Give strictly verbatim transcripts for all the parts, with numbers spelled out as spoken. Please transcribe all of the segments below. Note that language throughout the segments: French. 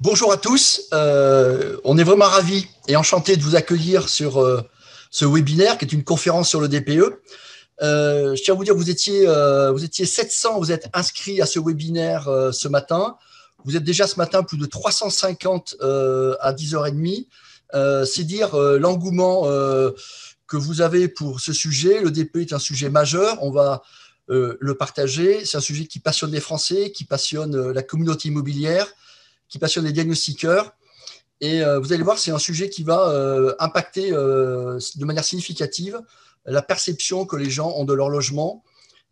Bonjour à tous, euh, on est vraiment ravis et enchantés de vous accueillir sur euh, ce webinaire qui est une conférence sur le D P E. Euh, je tiens à vous dire que vous étiez, euh, vous étiez sept cents, vous êtes inscrits à ce webinaire euh, ce matin. Vous êtes déjà ce matin plus de trois cent cinquante euh, à dix heures trente. Euh, C'est dire euh, l'engouement euh, que vous avez pour ce sujet. Le D P E est un sujet majeur, on va euh, le partager. C'est un sujet qui passionne les Français, qui passionne euh, la communauté immobilière, qui passionne les diagnostiqueurs. Et euh, vous allez voir, c'est un sujet qui va euh, impacter euh, de manière significative la perception que les gens ont de leur logement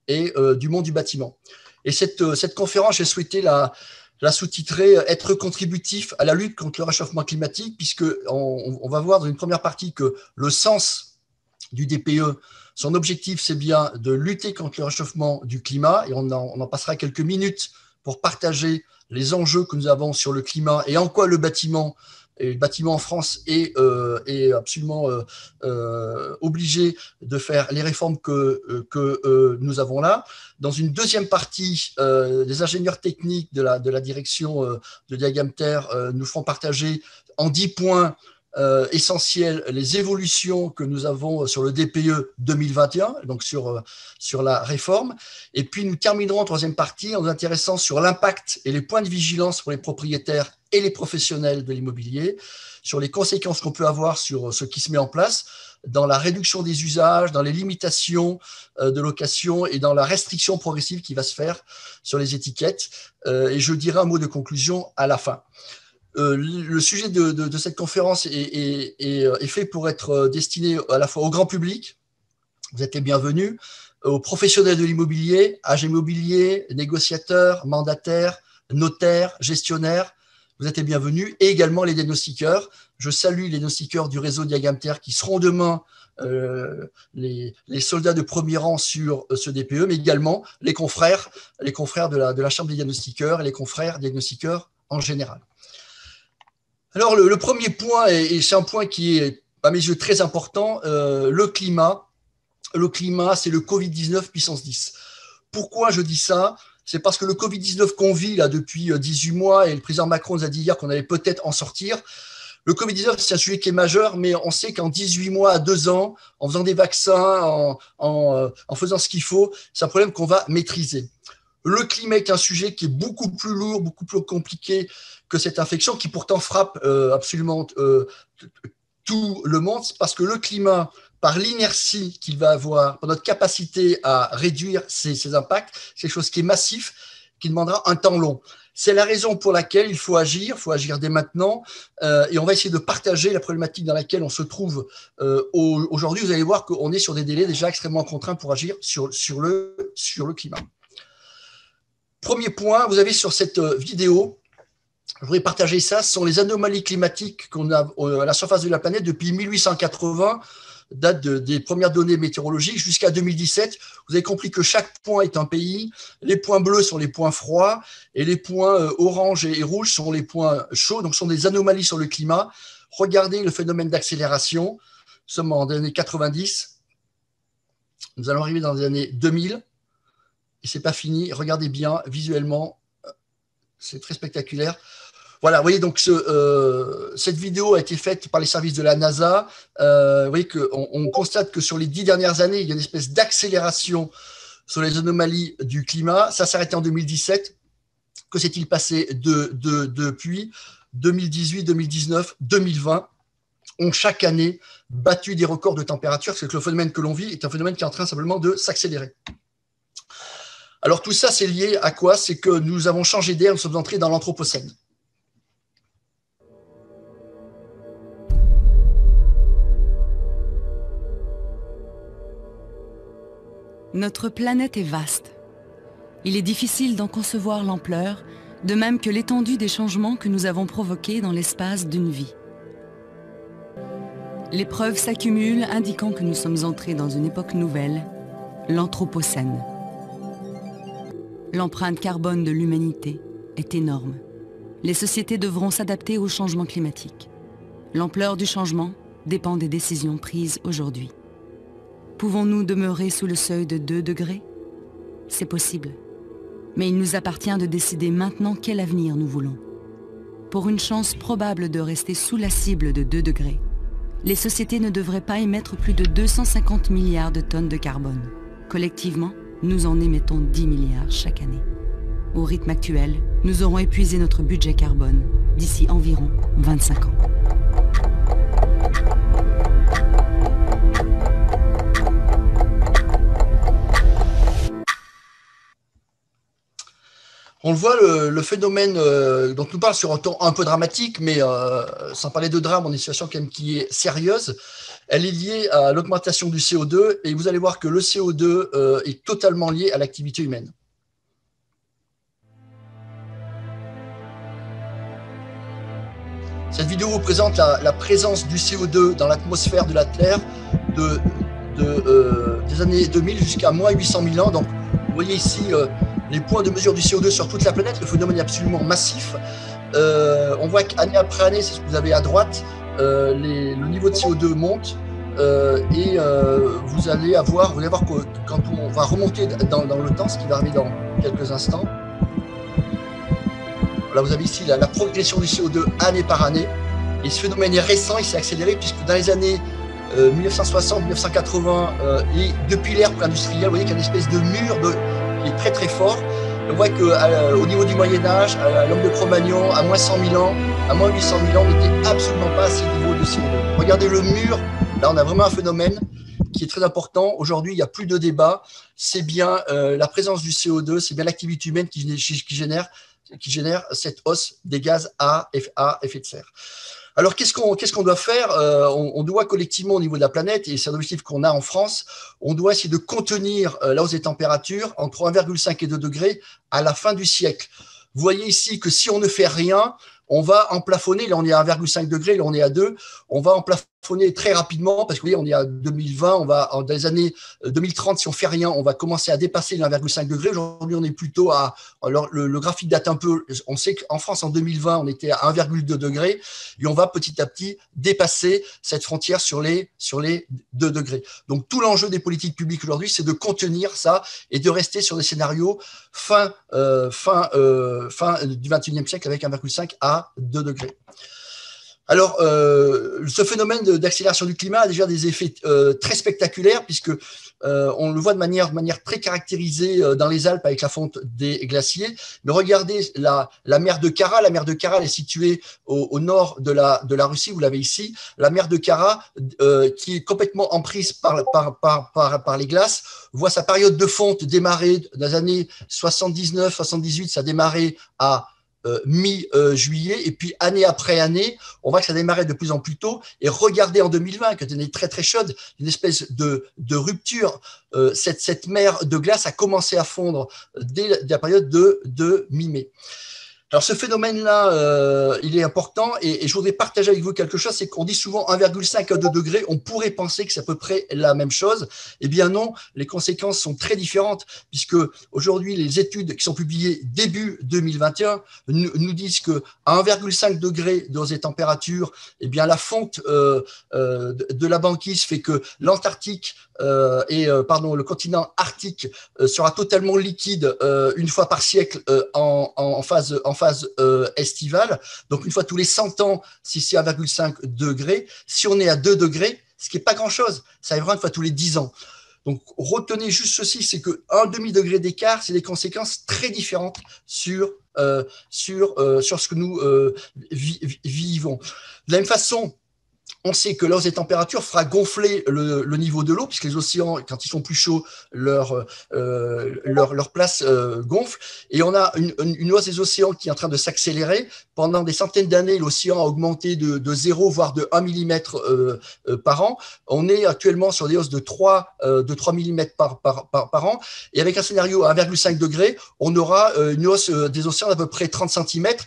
et euh, du monde du bâtiment. Et cette, euh, cette conférence, j'ai souhaité la, la sous-titrer « Être contributif à la lutte contre le réchauffement climatique » puisqu'on on va voir dans une première partie que le sens du D P E, son objectif, c'est bien de lutter contre le réchauffement du climat. Et on en, on en passera quelques minutes pour partager les enjeux que nous avons sur le climat et en quoi le bâtiment, et le bâtiment en France est, euh, est absolument euh, euh, obligé de faire les réformes que, que euh, nous avons là. Dans une deuxième partie, euh, les ingénieurs techniques de la, de la direction euh, de Diaghamter euh, nous feront partager en dix points euh, essentiels les évolutions que nous avons sur le D P E deux mille vingt et un, donc sur, euh, sur la réforme. Et puis nous terminerons en troisième partie en nous intéressant sur l'impact et les points de vigilance pour les propriétaires et les professionnels de l'immobilier, sur les conséquences qu'on peut avoir sur ce qui se met en place, dans la réduction des usages, dans les limitations de location et dans la restriction progressive qui va se faire sur les étiquettes. Et je dirai un mot de conclusion à la fin. Le sujet de, de, de cette conférence est, est, est, est fait pour être destiné à la fois au grand public, vous êtes les bienvenus, aux professionnels de l'immobilier, agents immobiliers, négociateurs, mandataires, notaires, gestionnaires. Vous êtes les bienvenus et également les diagnostiqueurs. Je salue les diagnostiqueurs du réseau Diaghamter qui seront demain euh, les, les soldats de premier rang sur ce D P E, mais également les confrères, les confrères de la, de la Chambre des diagnostiqueurs et les confrères diagnostiqueurs en général. Alors, le, le premier point, et c'est un point qui est à mes yeux très important, euh, le climat. Le climat, c'est le Covid dix-neuf puissance dix. Pourquoi je dis ça ? C'est parce que le Covid dix-neuf qu'on vit là depuis dix-huit mois, et le président Macron nous a dit hier qu'on allait peut-être en sortir. Le Covid dix-neuf, c'est un sujet qui est majeur, mais on sait qu'en dix-huit mois à deux ans, en faisant des vaccins, en, en, en faisant ce qu'il faut, c'est un problème qu'on va maîtriser. Le climat est un sujet qui est beaucoup plus lourd, beaucoup plus compliqué que cette infection, qui pourtant frappe euh, absolument euh, tout le monde, parce que le climat, par l'inertie qu'il va avoir, par notre capacité à réduire ces, ces impacts, c'est quelque chose qui est massif, qui demandera un temps long. C'est la raison pour laquelle il faut agir, il faut agir dès maintenant, euh, et on va essayer de partager la problématique dans laquelle on se trouve euh, au, aujourd'hui. Vous allez voir qu'on est sur des délais déjà extrêmement contraints pour agir sur, sur, le, sur le climat. Premier point, vous avez sur cette vidéo, je voudrais partager ça, ce sont les anomalies climatiques qu'on a à la surface de la planète depuis mille huit cent quatre-vingts, date de, des premières données météorologiques jusqu'à deux mille dix-sept. Vous avez compris que chaque point est un pays. Les points bleus sont les points froids et les points orange et rouge sont les points chauds, donc ce sont des anomalies sur le climat. Regardez le phénomène d'accélération. Nous sommes en années quatre-vingt-dix. Nous allons arriver dans les années deux mille. Et ce n'est pas fini. Regardez bien visuellement. C'est très spectaculaire. Voilà, vous voyez, donc ce, euh, cette vidéo a été faite par les services de la NASA. Euh, vous voyez qu'on on constate que sur les dix dernières années, il y a une espèce d'accélération sur les anomalies du climat. Ça s'est arrêté en deux mille dix-sept. Que s'est-il passé de, de, depuis deux mille dix-huit, deux mille dix-neuf, deux mille vingt ont chaque année battu des records de température, parce que le phénomène que l'on vit est un phénomène qui est en train simplement de s'accélérer. Alors tout ça, c'est lié à quoi? C'est que nous avons changé d'air, nous sommes entrés dans l'Anthropocène. Notre planète est vaste. Il est difficile d'en concevoir l'ampleur, de même que l'étendue des changements que nous avons provoqués dans l'espace d'une vie. Les preuves s'accumulent indiquant que nous sommes entrés dans une époque nouvelle, l'Anthropocène. L'empreinte carbone de l'humanité est énorme. Les sociétés devront s'adapter au changement climatique. L'ampleur du changement dépend des décisions prises aujourd'hui. Pouvons-nous demeurer sous le seuil de deux degrés? C'est possible. Mais il nous appartient de décider maintenant quel avenir nous voulons. pour une chance probable de rester sous la cible de deux degrés. Les sociétés ne devraient pas émettre plus de deux cent cinquante milliards de tonnes de carbone. Collectivement, nous en émettons dix milliards chaque année. Au rythme actuel, nous aurons épuisé notre budget carbone d'ici environ vingt-cinq ans. On le voit, le, le phénomène euh, dont nous parle sur un ton un peu dramatique, mais euh, sans parler de drame, on est une situation quand même qui est sérieuse. Elle est liée à l'augmentation du C O deux et vous allez voir que le C O deux euh, est totalement lié à l'activité humaine. Cette vidéo vous présente la, la présence du C O deux dans l'atmosphère de la Terre de, de, euh, des années deux mille jusqu'à moins huit cent mille ans. Donc, vous voyez ici euh, les points de mesure du C O deux sur toute la planète. Le phénomène est absolument massif. Euh, on voit qu'année après année, c'est ce que vous avez à droite, euh, les, le niveau de C O deux monte euh, et euh, vous allez avoir, vous allez voir que quand on va remonter dans, dans le temps, ce qui va arriver dans quelques instants. Là, vous avez ici la, la progression du C O deux année par année. Et ce phénomène est récent, il s'est accéléré puisque dans les années euh, mille neuf cent soixante, mille neuf cent quatre-vingts euh, et depuis l'ère pré-industrielle, vous voyez qu'il y a une espèce de mur de, qui est très très fort. Et on voit qu'au euh, niveau du Moyen-Âge, à l'homme de Cro-Magnon, à moins cent mille ans, à moins huit cent mille ans, on n'était absolument pas à ces niveaux de C O deux. Regardez le mur, là on a vraiment un phénomène qui est très important. Aujourd'hui, il n'y a plus de débat, c'est bien euh, la présence du C O deux, c'est bien l'activité humaine qui, qui génère qui génère cette hausse des gaz à effet de serre. Alors, qu'est-ce qu'on qu'est-ce qu'on doit faire? euh, on, on doit collectivement, au niveau de la planète, et c'est un objectif qu'on a en France, on doit essayer de contenir euh, la hausse des températures entre un virgule cinq et deux degrés à la fin du siècle. Vous voyez ici que si on ne fait rien, on va en plafonner. Là, on est à un virgule cinq degré, là, on est à deux. On va en plafonner très rapidement parce que, vous voyez, on est à deux mille vingt, on va, dans les années deux mille trente, si on fait rien, on va commencer à dépasser les un virgule cinq degré. Aujourd'hui, on est plutôt à, alors, le, le graphique date un peu, on sait qu'en France, en deux mille vingt, on était à un virgule deux degré et on va petit à petit dépasser cette frontière sur les, sur les deux degrés. Donc, tout l'enjeu des politiques publiques aujourd'hui, c'est de contenir ça et de rester sur des scénarios fin, euh, fin, euh, fin du vingt et unième siècle avec un virgule cinq à deux degrés. Alors, euh, ce phénomène d'accélération du climat a déjà des effets euh, très spectaculaires puisque euh, on le voit de manière, de manière très caractérisée euh, dans les Alpes avec la fonte des glaciers. Mais regardez la, la mer de Kara. La mer de Kara est située au, au nord de la, de la Russie. Vous l'avez ici. La mer de Kara, euh, qui est complètement emprise par, par, par, par, par les glaces, voit sa période de fonte démarrer dans les années soixante-dix-neuf soixante-dix-huit. Ça a démarré à Euh, mi-juillet, et puis année après année, on voit que ça démarrait de plus en plus tôt, et regardez en deux mille vingt, qui est une année très très chaude, une espèce de, de rupture, euh, cette, cette mer de glace a commencé à fondre dès la, dès la période de, de mi-mai. Alors ce phénomène-là, euh, il est important, et, et je voudrais partager avec vous quelque chose, c'est qu'on dit souvent un virgule cinq à deux degrés, on pourrait penser que c'est à peu près la même chose. Eh bien non, les conséquences sont très différentes, puisque aujourd'hui les études qui sont publiées début deux mille vingt et un nous, nous disent qu'à un virgule cinq degré de hausse des températures, eh bien la fonte euh, euh, de, de la banquise fait que l'Antarctique euh, et euh, pardon, le continent arctique euh, sera totalement liquide euh, une fois par siècle euh, en, en, en phase en phase euh, estivale. Donc, une fois tous les cent ans, si c'est un virgule cinq degré, si on est à deux degrés, ce qui n'est pas grand-chose, ça arrivera une fois tous les dix ans. Donc, retenez juste ceci, c'est que un demi-degré d'écart, c'est des conséquences très différentes sur, euh, sur, euh, sur ce que nous euh, vi vi vivons. De la même façon, on sait que la hausse des températures fera gonfler le, le niveau de l'eau, puisque les océans, quand ils sont plus chauds, leur, euh, leur, leur place euh, gonfle. Et on a une, une hausse des océans qui est en train de s'accélérer. Pendant des centaines d'années, l'océan a augmenté de, de zéro, voire de un millimètre euh, euh, par an. On est actuellement sur des hausses de trois millimètres par, par, par, par an. Et avec un scénario à un virgule cinq degré, on aura une hausse des océans d'à peu près trente centimètres.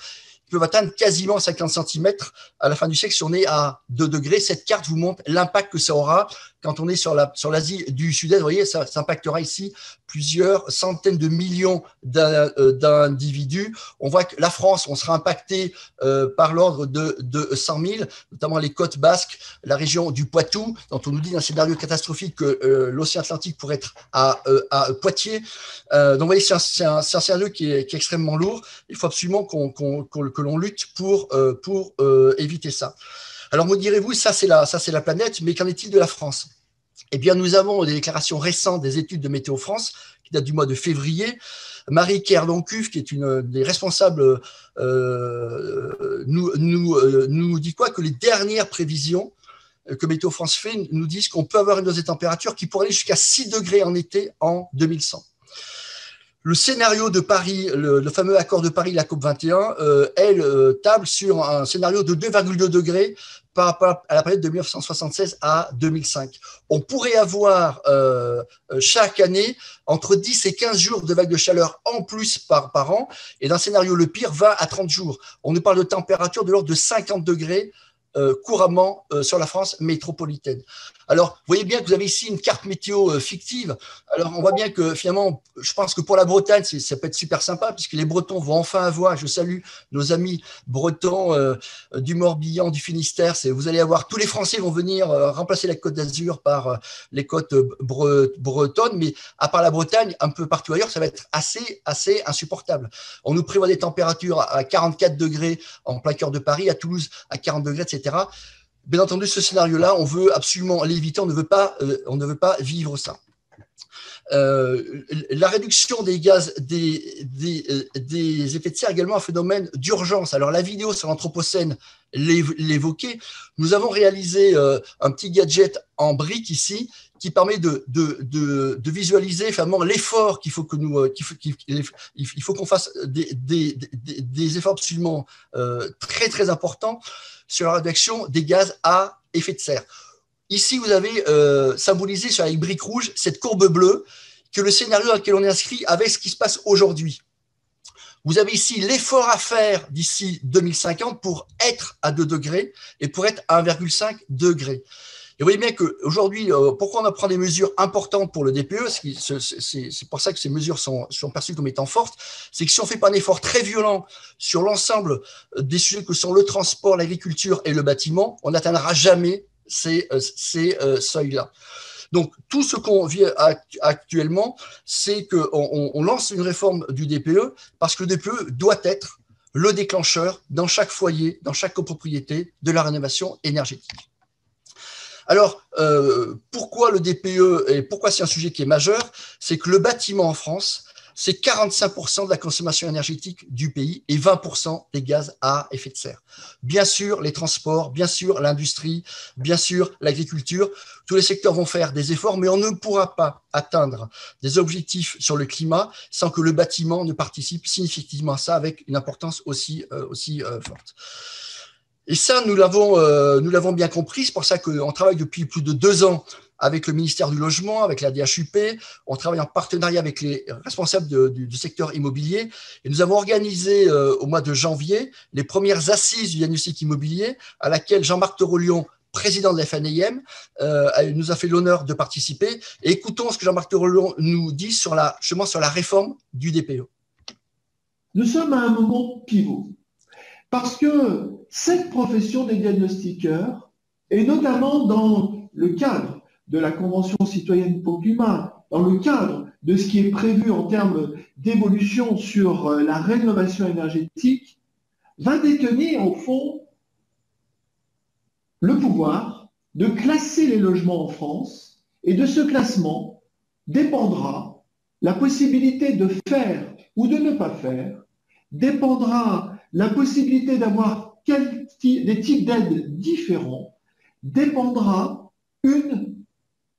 Peuvent atteindre quasiment cinquante centimètres à la fin du siècle si on est à deux degrés. Cette carte vous montre l'impact que ça aura quand on est sur la, sur l'Asie du Sud-Est, vous voyez, ça, ça impactera ici plusieurs centaines de millions d'individus. On voit que la France, on sera impacté euh, par l'ordre de, de cent mille, notamment les côtes basques, la région du Poitou, dont on nous dit dans un scénario catastrophique que euh, l'océan Atlantique pourrait être à, euh, à Poitiers. Euh, donc, vous voyez, c'est un, un, un scénario qui est, qui est extrêmement lourd. Il faut absolument qu'on, qu'on, qu'on, que l'on lutte pour, euh, pour euh, éviter ça. Alors, me direz-vous, ça c'est la, ça c'est la planète, mais qu'en est-il de la France ? Eh bien, nous avons des déclarations récentes des études de Météo France, qui datent du mois de février. Marie Kerr-Doncuff, qui est une des responsables, euh, nous, nous, euh, nous dit quoi ? Que les dernières prévisions que Météo France fait nous disent qu'on peut avoir une hausse des températures qui pourrait aller jusqu'à six degrés en été en deux mille cent. Le scénario de Paris, le, le fameux accord de Paris, la COP vingt et un, euh, elle euh, table sur un scénario de deux virgule deux degrés par rapport à la période de mille neuf cent soixante-seize à deux mille cinq. On pourrait avoir euh, chaque année entre dix et quinze jours de vagues de chaleur en plus par, par an, et d'un scénario le pire, vingt à trente jours. On nous parle de température de l'ordre de cinquante degrés euh, couramment euh, sur la France métropolitaine. Alors, vous voyez bien que vous avez ici une carte météo fictive. Alors, on voit bien que finalement, je pense que pour la Bretagne, ça peut être super sympa, puisque les Bretons vont enfin avoir, je salue nos amis bretons euh, du Morbihan, du Finistère, c'est, vous allez avoir, tous les Français vont venir euh, remplacer la Côte d'Azur par euh, les côtes bre bretonnes, mais à part la Bretagne, un peu partout ailleurs, ça va être assez, assez insupportable. On nous prévoit des températures à quarante-quatre degrés en plein cœur de Paris, à Toulouse à quarante degrés, et cetera. Bien entendu, ce scénario-là, on veut absolument l'éviter, on ne veut pas, euh, on ne veut pas vivre ça. Euh, la réduction des gaz, des, des, des effets de serre, également un phénomène d'urgence. Alors, la vidéo sur l'Anthropocène l'évoquait. Nous avons réalisé euh, un petit gadget en brique ici qui permet de, de, de, de visualiser finalement l'effort qu'il faut que nous, euh, qu'il faut, qu'il faut qu'on fasse des, des, des, des efforts absolument euh, très très importants sur la réduction des gaz à effet de serre. Ici, vous avez euh, symbolisé sur la brique rouge cette courbe bleue, que le scénario dans lequel on est inscrit avec ce qui se passe aujourd'hui. Vous avez ici l'effort à faire d'ici deux mille cinquante pour être à deux degrés et pour être à un virgule cinq degré. Et vous voyez bien qu'aujourd'hui, euh, pourquoi on en prend des mesures importantes pour le D P E, c'est pour ça que ces mesures sont, sont perçues comme étant fortes, c'est que si on ne fait pas un effort très violent sur l'ensemble des sujets que sont le transport, l'agriculture et le bâtiment, on n'atteindra jamais ces, ces euh, seuils-là. Donc, tout ce qu'on vit actuellement, c'est qu'on on, on lance une réforme du D P E parce que le D P E doit être le déclencheur dans chaque foyer, dans chaque copropriété de la rénovation énergétique. Alors, euh, pourquoi le D P E et pourquoi c'est un sujet qui est majeur? C'est que le bâtiment en France, c'est quarante-cinq pour cent de la consommation énergétique du pays et vingt pour cent des gaz à effet de serre. Bien sûr, les transports, bien sûr, l'industrie, bien sûr, l'agriculture, tous les secteurs vont faire des efforts, mais on ne pourra pas atteindre des objectifs sur le climat sans que le bâtiment ne participe significativement à ça avec une importance aussi, euh, aussi euh, forte. Et ça, nous l'avons euh, nous l'avons bien compris. C'est pour ça qu'on travaille depuis plus de deux ans avec le ministère du Logement, avec la D H U P. On travaille en partenariat avec les responsables de, du, du secteur immobilier. Et nous avons organisé euh, au mois de janvier les premières assises du diagnostic immobilier à laquelle Jean-Marc Torolion, président de la F N I M, euh, nous a fait l'honneur de participer. Et écoutons ce que Jean-Marc Torolion nous dit sur la, justement sur la réforme du D P E. Nous sommes à un moment pivot. Parce que cette profession des diagnostiqueurs, et notamment dans le cadre de la Convention citoyenne pour le climat, dans le cadre de ce qui est prévu en termes d'évolution sur la rénovation énergétique, va détenir au fond le pouvoir de classer les logements en France, et de ce classement dépendra la possibilité de faire ou de ne pas faire, dépendra la possibilité d'avoir des types d'aides différents, dépendra une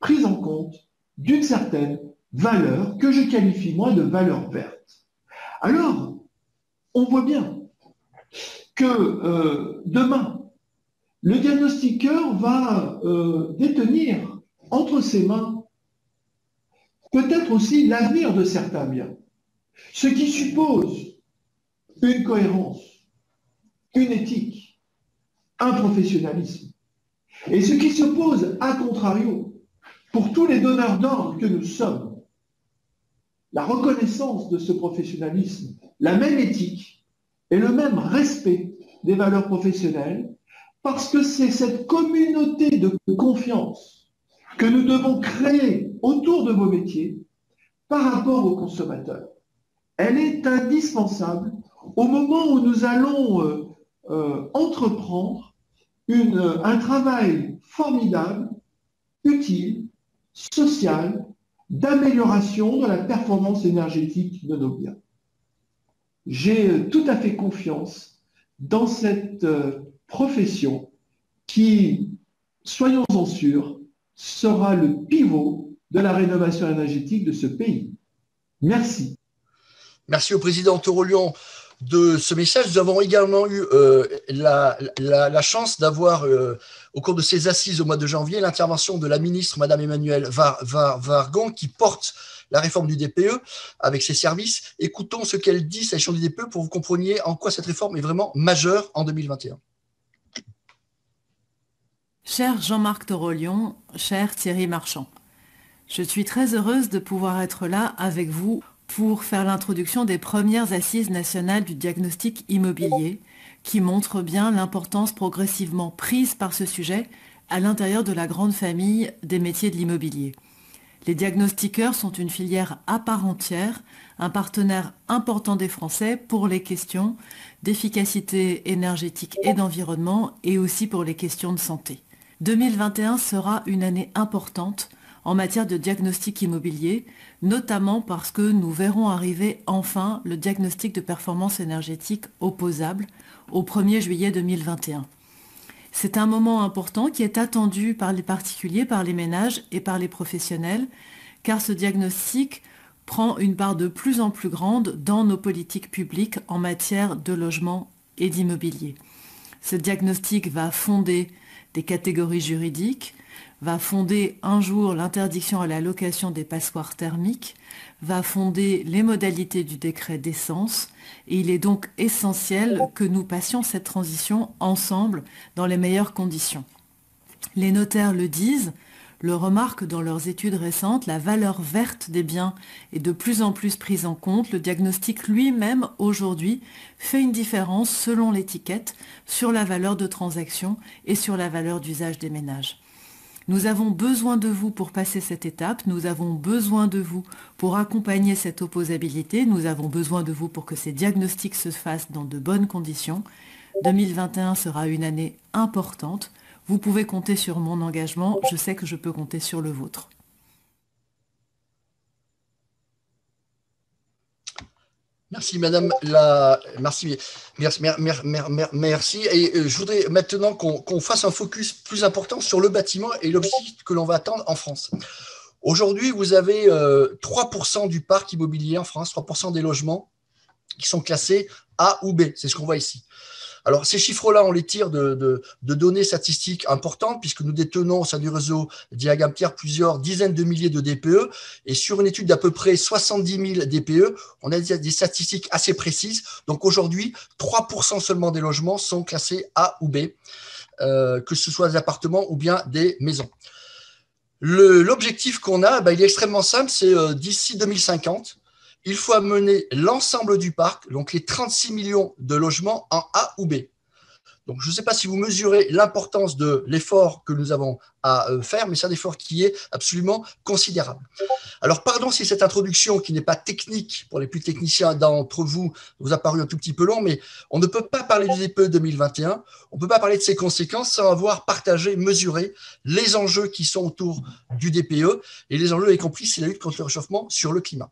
prise en compte d'une certaine valeur que je qualifie moi de valeur verte. Alors, on voit bien que euh, demain, le diagnostiqueur va euh, détenir entre ses mains peut-être aussi l'avenir de certains biens, ce qui suppose une cohérence, une éthique, un professionnalisme. Et ce qui se pose, à contrario, Pour tous les donneurs d'ordre que nous sommes, la reconnaissance de ce professionnalisme, la même éthique et le même respect des valeurs professionnelles, parce que c'est cette communauté de confiance que nous devons créer autour de vos métiers par rapport aux consommateurs. Elle est indispensable au moment où nous allons euh, euh, entreprendre une, un travail formidable, utile, social, d'amélioration de la performance énergétique de nos biens. J'ai tout à fait confiance dans cette profession qui, soyons-en sûrs, sera le pivot de la rénovation énergétique de ce pays. Merci. Merci au président Torolian de ce message. Nous avons également eu euh, la, la, la chance d'avoir, euh, au cours de ces assises au mois de janvier, l'intervention de la ministre, Madame Emmanuelle Var, Var, Vargan, qui porte la réforme du D P E avec ses services. Écoutons ce qu'elle dit, sa question du D P E, pour que vous compreniez en quoi cette réforme est vraiment majeure en deux mille vingt et un. Cher Jean-Marc Torolian, cher Thierry Marchand, je suis très heureuse de pouvoir être là avec vous pour faire l'introduction des premières assises nationales du diagnostic immobilier, qui montre bien l'importance progressivement prise par ce sujet à l'intérieur de la grande famille des métiers de l'immobilier. Les diagnostiqueurs sont une filière à part entière, un partenaire important des Français pour les questions d'efficacité énergétique et d'environnement, et aussi pour les questions de santé. deux mille vingt et un sera une année importante en matière de diagnostic immobilier, notamment parce que nous verrons arriver enfin le diagnostic de performance énergétique opposable au premier juillet deux mille vingt et un. C'est un moment important qui est attendu par les particuliers, par les ménages et par les professionnels, car ce diagnostic prend une part de plus en plus grande dans nos politiques publiques en matière de logement et d'immobilier. Ce diagnostic va fonder des catégories juridiques, va fonder un jour l'interdiction à la location des passoires thermiques, va fonder les modalités du décret d'essence, et il est donc essentiel que nous passions cette transition ensemble dans les meilleures conditions. Les notaires le disent, le remarquent dans leurs études récentes, la valeur verte des biens est de plus en plus prise en compte. Le diagnostic lui-même, aujourd'hui, fait une différence selon l'étiquette sur la valeur de transaction et sur la valeur d'usage des ménages. Nous avons besoin de vous pour passer cette étape, nous avons besoin de vous pour accompagner cette opposabilité, nous avons besoin de vous pour que ces diagnostics se fassent dans de bonnes conditions. deux mille vingt et un sera une année importante. Vous pouvez compter sur mon engagement, je sais que je peux compter sur le vôtre. Merci Madame la... Merci, merci, merci. Et je voudrais maintenant qu'on qu'on fasse un focus plus important sur le bâtiment et l'objectif que l'on va atteindre en France. Aujourd'hui, vous avez trois pour cent du parc immobilier en France, trois pour cent des logements qui sont classés A ou B, c'est ce qu'on voit ici. Alors, ces chiffres-là, on les tire de, de, de données statistiques importantes, puisque nous détenons au sein du réseau Diagam-Pierre plusieurs dizaines de milliers de D P E. Et sur une étude d'à peu près soixante-dix mille D P E, on a des statistiques assez précises. Donc aujourd'hui, trois pour cent seulement des logements sont classés A ou B, euh, que ce soit des appartements ou bien des maisons. L'objectif qu'on a, ben, il est extrêmement simple, c'est euh, d'ici deux mille cinquante. Il faut amener l'ensemble du parc, donc les trente-six millions de logements, en A ou B. Donc, je ne sais pas si vous mesurez l'importance de l'effort que nous avons à faire, mais c'est un effort qui est absolument considérable. Alors, pardon si cette introduction, qui n'est pas technique pour les plus techniciens d'entre vous, vous a paru un tout petit peu long, mais on ne peut pas parler du D P E deux mille vingt et un, on ne peut pas parler de ses conséquences sans avoir partagé, mesuré les enjeux qui sont autour du D P E, et les enjeux, y compris, c'est la lutte contre le réchauffement sur le climat.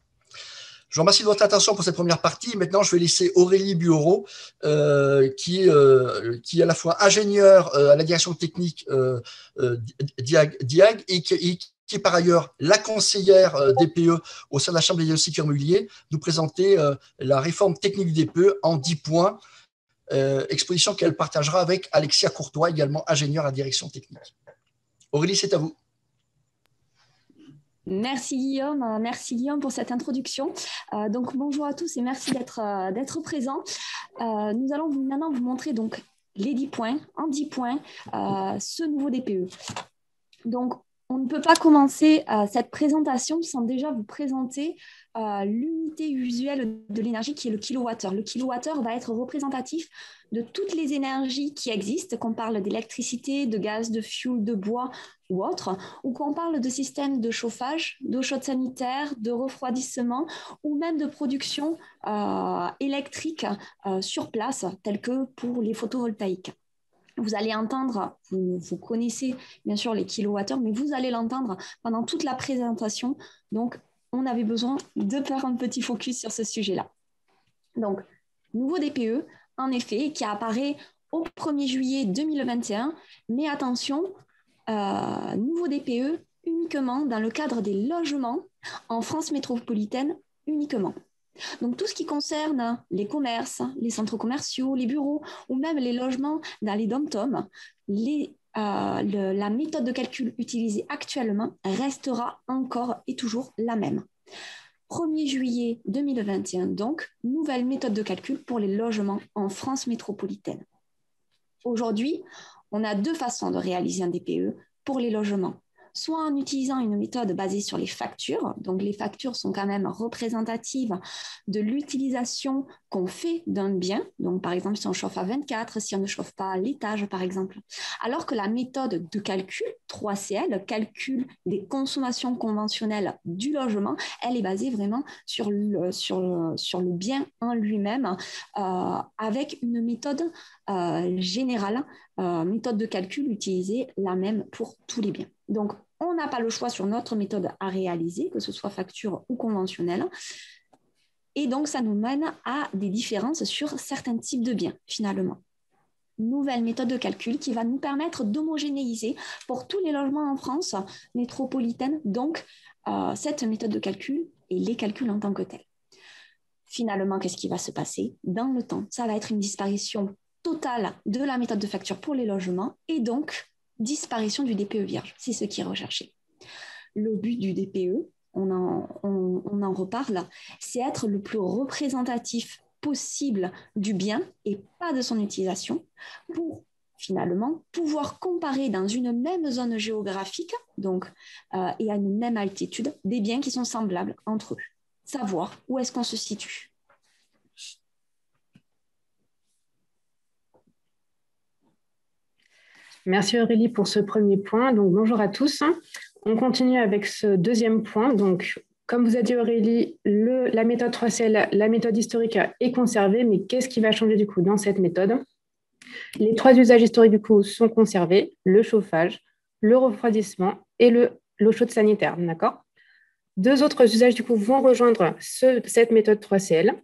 Je vous remercie de votre attention pour cette première partie. Maintenant, je vais laisser Aurélie Buoreau, euh, qui, euh, qui est à la fois ingénieure euh, à la direction technique euh, euh, Diag, Diag et, qui, et qui est par ailleurs la conseillère euh, D P E au sein de la Chambre des diagnostiqueurs immobiliers, nous présenter euh, la réforme technique du D P E en dix points, euh, exposition qu'elle partagera avec Alexia Courtois, également ingénieure à la direction technique. Aurélie, c'est à vous. Merci Guillaume, merci Guillaume pour cette introduction. Euh, donc bonjour à tous et merci d'être euh, d'être présents. Euh, nous allons vous, maintenant vous montrer donc les dix points, en dix points, euh, ce nouveau D P E. Donc On ne peut pas commencer euh, cette présentation sans déjà vous présenter euh, l'unité usuelle de l'énergie qui est le kilowattheure. Le kilowattheure va être représentatif de toutes les énergies qui existent, qu'on parle d'électricité, de gaz, de fuel, de bois ou autre, ou qu'on parle de systèmes de chauffage, d'eau chaude sanitaire, de refroidissement ou même de production euh, électrique euh, sur place, telle que pour les photovoltaïques. Vous allez entendre, vous, vous connaissez bien sûr les kilowattheures, mais vous allez l'entendre pendant toute la présentation. Donc, on avait besoin de faire un petit focus sur ce sujet-là. Donc, nouveau D P E, en effet, qui apparaît au premier juillet deux mille vingt et un. Mais attention, euh, nouveau D P E uniquement dans le cadre des logements en France métropolitaine uniquement. Donc, tout ce qui concerne les commerces, les centres commerciaux, les bureaux ou même les logements dans les dom-toms, les, euh, le, la méthode de calcul utilisée actuellement restera encore et toujours la même. premier juillet deux mille vingt et un, donc, nouvelle méthode de calcul pour les logements en France métropolitaine. Aujourd'hui, on a deux façons de réaliser un D P E pour les logements. Soit en utilisant une méthode basée sur les factures, donc les factures sont quand même représentatives de l'utilisation qu'on fait d'un bien, donc par exemple si on chauffe à vingt-quatre, si on ne chauffe pas à l'étage par exemple, alors que la méthode de calcul, trois C L, calcul des consommations conventionnelles du logement, elle est basée vraiment sur le, sur le, sur le bien en lui-même, euh, avec une méthode euh, générale, euh, méthode de calcul utilisée la même pour tous les biens. Donc, on n'a pas le choix sur notre méthode à réaliser, que ce soit facture ou conventionnelle. Et donc, ça nous mène à des différences sur certains types de biens, finalement. Nouvelle méthode de calcul qui va nous permettre d'homogénéiser pour tous les logements en France métropolitaine, donc euh, cette méthode de calcul et les calculs en tant que tels. Finalement, qu'est-ce qui va se passer dans le temps? Ça va être une disparition totale de la méthode de facture pour les logements et donc disparition du D P E vierge, c'est ce qui est recherché. Le but du D P E, on en, on, on en reparle, c'est être le plus représentatif possible du bien et pas de son utilisation pour finalement pouvoir comparer dans une même zone géographique donc, euh, et à une même altitude des biens qui sont semblables entre eux. Savoir où est-ce qu'on se situe. Merci Aurélie pour ce premier point. Donc, bonjour à tous. On continue avec ce deuxième point. Donc, comme vous a dit Aurélie, le, la méthode trois C L, la méthode historique est conservée, mais qu'est-ce qui va changer du coup dans cette méthode? Les trois usages historiques du coup sont conservés, le chauffage, le refroidissement et l'eau chaude sanitaire. D'accord. Deux autres usages du coup vont rejoindre ce, cette méthode trois C L.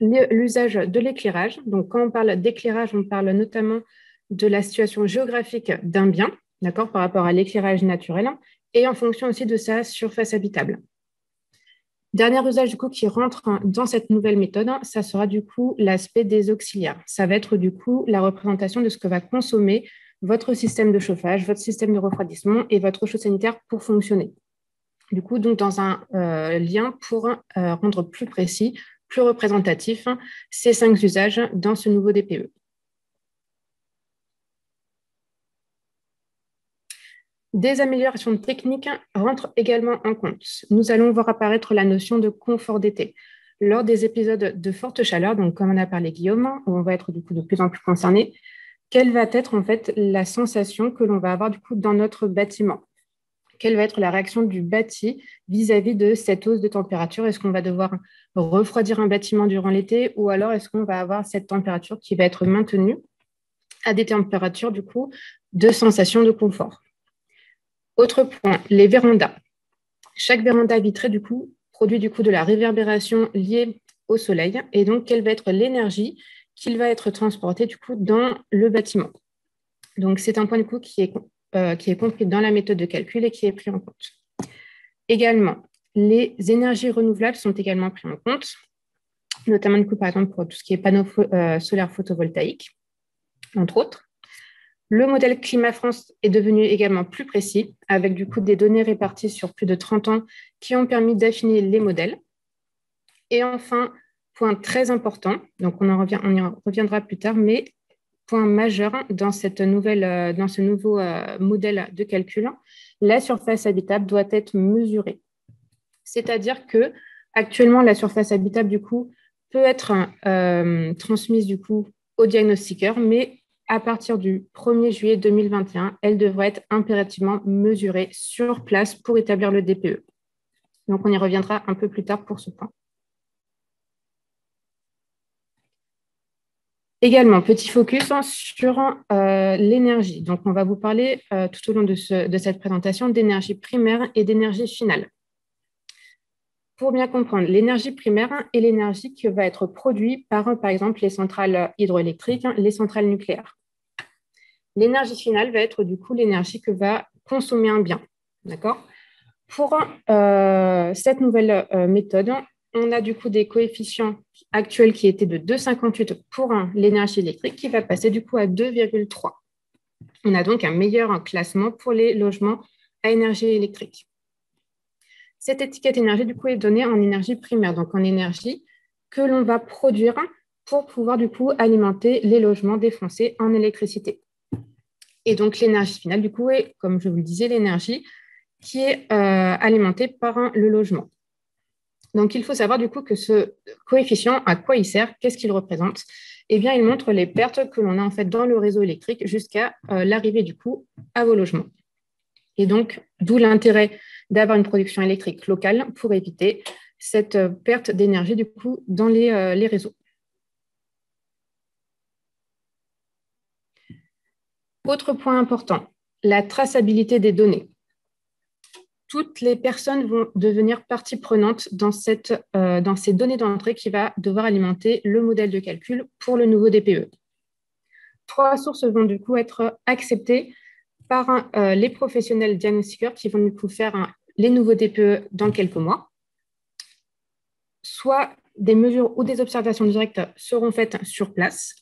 L'usage de l'éclairage. Donc, quand on parle d'éclairage, on parle notamment de la situation géographique d'un bien, d'accord, par rapport à l'éclairage naturel, et en fonction aussi de sa surface habitable. Dernier usage du coup qui rentre dans cette nouvelle méthode, ça sera du coup l'aspect des auxiliaires. Ça va être du coup la représentation de ce que va consommer votre système de chauffage, votre système de refroidissement et votre eau chaude sanitaire pour fonctionner. Du coup, donc dans un euh, lien pour euh, rendre plus précis, plus représentatif, ces cinq usages dans ce nouveau D P E. Des améliorations techniques rentrent également en compte. Nous allons voir apparaître la notion de confort d'été. Lors des épisodes de forte chaleur, donc comme on a parlé Guillaume, où on va être du coup de plus en plus concerné, quelle va être en fait la sensation que l'on va avoir du coup dans notre bâtiment? Quelle va être la réaction du bâti vis-à-vis de cette hausse de température? Est-ce qu'on va devoir refroidir un bâtiment durant l'été ou alors est-ce qu'on va avoir cette température qui va être maintenue à des températures du coup de sensation de confort? Autre point, les vérandas. Chaque véranda vitrée, du coup, produit du coup de la réverbération liée au soleil et donc quelle va être l'énergie qu'il va être transportée du coup dans le bâtiment. Donc, c'est un point du coup qui est, euh, qui est compris dans la méthode de calcul et qui est pris en compte. Également, les énergies renouvelables sont également prises en compte, notamment du coup, par exemple, pour tout ce qui est panneaux euh, solaires photovoltaïques, entre autres. Le modèle Climat France est devenu également plus précis, avec du coup des données réparties sur plus de trente ans qui ont permis d'affiner les modèles. Et enfin, point très important, donc on, en revient, on y reviendra plus tard, mais point majeur dans, cette nouvelle, dans ce nouveau modèle de calcul, la surface habitable doit être mesurée. C'est-à-dire que actuellement, la surface habitable du coup peut être euh, transmise du coup au diagnostiqueur, mais à partir du premier juillet deux mille vingt et un, elle devrait être impérativement mesurée sur place pour établir le D P E. Donc, on y reviendra un peu plus tard pour ce point. Également, petit focus hein, sur euh, l'énergie. Donc, on va vous parler euh, tout au long de, ce, de cette présentation d'énergie primaire et d'énergie finale. Pour bien comprendre, l'énergie primaire est l'énergie qui va être produite par, par exemple, les centrales hydroélectriques, les centrales nucléaires. L'énergie finale va être du coup l'énergie que va consommer un bien. D'accord ? Pour euh, cette nouvelle euh, méthode, on a du coup des coefficients actuels qui étaient de deux virgule cinquante-huit pour l'énergie électrique qui va passer du coup à deux virgule trois. On a donc un meilleur classement pour les logements à énergie électrique. Cette étiquette énergie du coup est donnée en énergie primaire, donc en énergie que l'on va produire pour pouvoir du coup alimenter les logements des Français en électricité. Et donc l'énergie finale du coup est, comme je vous le disais, l'énergie qui est euh, alimentée par un, le logement. Donc, il faut savoir du coup que ce coefficient, à quoi il sert, qu'est-ce qu'il représente? Eh bien, il montre les pertes que l'on a en fait dans le réseau électrique jusqu'à euh, l'arrivée du coup à vos logements. Et donc, d'où l'intérêt d'avoir une production électrique locale pour éviter cette euh, perte d'énergie du coup dans les, euh, les réseaux. Autre point important, la traçabilité des données. Toutes les personnes vont devenir partie prenante dans, cette, euh, dans ces données d'entrée qui va devoir alimenter le modèle de calcul pour le nouveau D P E. Trois sources vont du coup être acceptées par euh, les professionnels diagnostiqueurs qui vont du coup faire un, les nouveaux D P E dans quelques mois. Soit des mesures ou des observations directes seront faites sur place,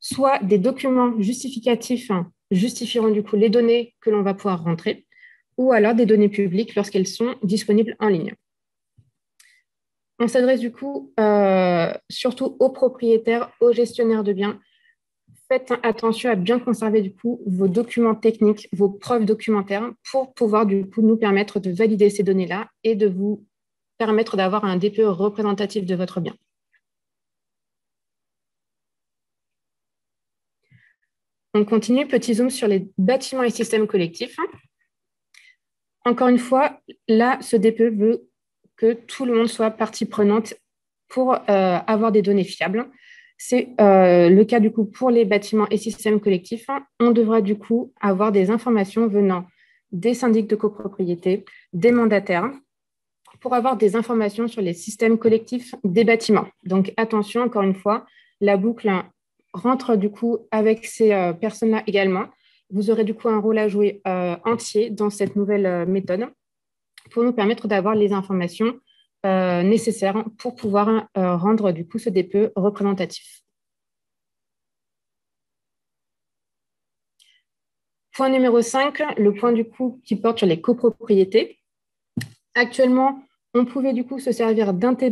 soit des documents justificatifs hein, justifieront du coup les données que l'on va pouvoir rentrer, ou alors des données publiques lorsqu'elles sont disponibles en ligne. On s'adresse du coup euh, surtout aux propriétaires, aux gestionnaires de biens. Faites attention à bien conserver du coup vos documents techniques, vos preuves documentaires pour pouvoir du coup nous permettre de valider ces données-là et de vous permettre d'avoir un D P E représentatif de votre bien. On continue, petit zoom sur les bâtiments et systèmes collectifs. Encore une fois, là, ce D P E veut que tout le monde soit partie prenante pour euh, avoir des données fiables. C'est euh, le cas du coup pour les bâtiments et systèmes collectifs. On devra du coup avoir des informations venant des syndics de copropriété, des mandataires, pour avoir des informations sur les systèmes collectifs des bâtiments. Donc attention, encore une fois, la boucle rentre du coup avec ces euh, personnes-là également. Vous aurez du coup un rôle à jouer euh, entier dans cette nouvelle euh, méthode pour nous permettre d'avoir les informations euh, nécessaires pour pouvoir euh, rendre du coup ce D P E représentatif. Point numéro cinq, le point du coup qui porte sur les copropriétés. Actuellement, on pouvait du coup se servir d'un D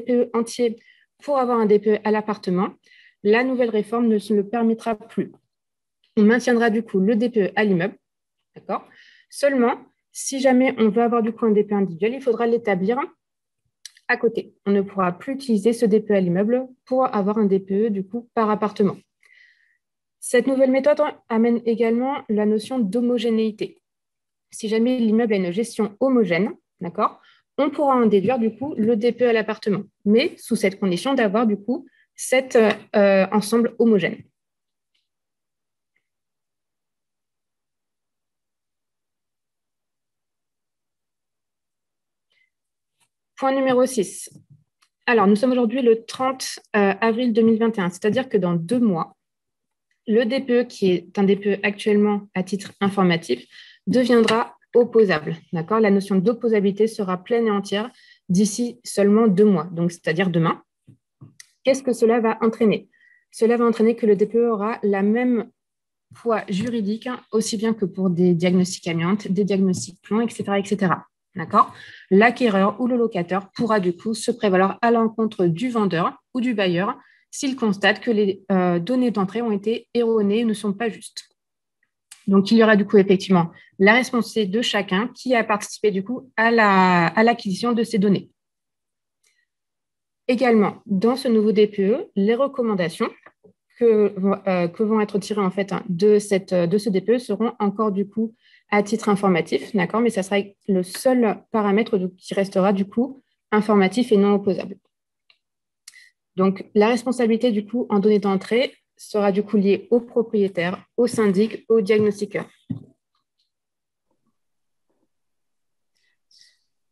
P E entier pour avoir un D P E à l'appartement. La nouvelle réforme ne se le permettra plus. On maintiendra du coup le D P E à l'immeuble, d'accord? Seulement, si jamais on veut avoir du coup un D P E individuel, il faudra l'établir à côté. On ne pourra plus utiliser ce D P E à l'immeuble pour avoir un D P E du coup par appartement. Cette nouvelle méthode amène également la notion d'homogénéité. Si jamais l'immeuble a une gestion homogène, d'accord, on pourra en déduire du coup le D P E à l'appartement, mais sous cette condition d'avoir du coup cet euh, ensemble homogène. Point numéro six. Alors, nous sommes aujourd'hui le trente avril deux mille vingt et un, c'est-à-dire que dans deux mois, le D P E, qui est un D P E actuellement à titre informatif, deviendra opposable. D'accord ? La notion d'opposabilité sera pleine et entière d'ici seulement deux mois, donc c'est-à-dire demain. Qu'est-ce que cela va entraîner ? Cela va entraîner que le D P E aura la même poids juridique, aussi bien que pour des diagnostics amiantes, des diagnostics plomb, et cetera, et cetera. D'accord ? L'acquéreur ou le locataire pourra du coup se prévaloir à l'encontre du vendeur ou du bailleur s'il constate que les euh, données d'entrée ont été erronées ou ne sont pas justes. Donc, il y aura du coup effectivement la responsabilité de chacun qui a participé du coup à la, à l'acquisition de ces données. Également, dans ce nouveau D P E, les recommandations que, euh, que vont être tirées en fait de, cette, de ce D P E seront encore du coup à titre informatif, d'accord, mais ça sera le seul paramètre qui restera du coup informatif et non opposable. Donc, la responsabilité du coup en données d'entrée sera du coup liée au propriétaire, au syndic, au diagnostiqueur.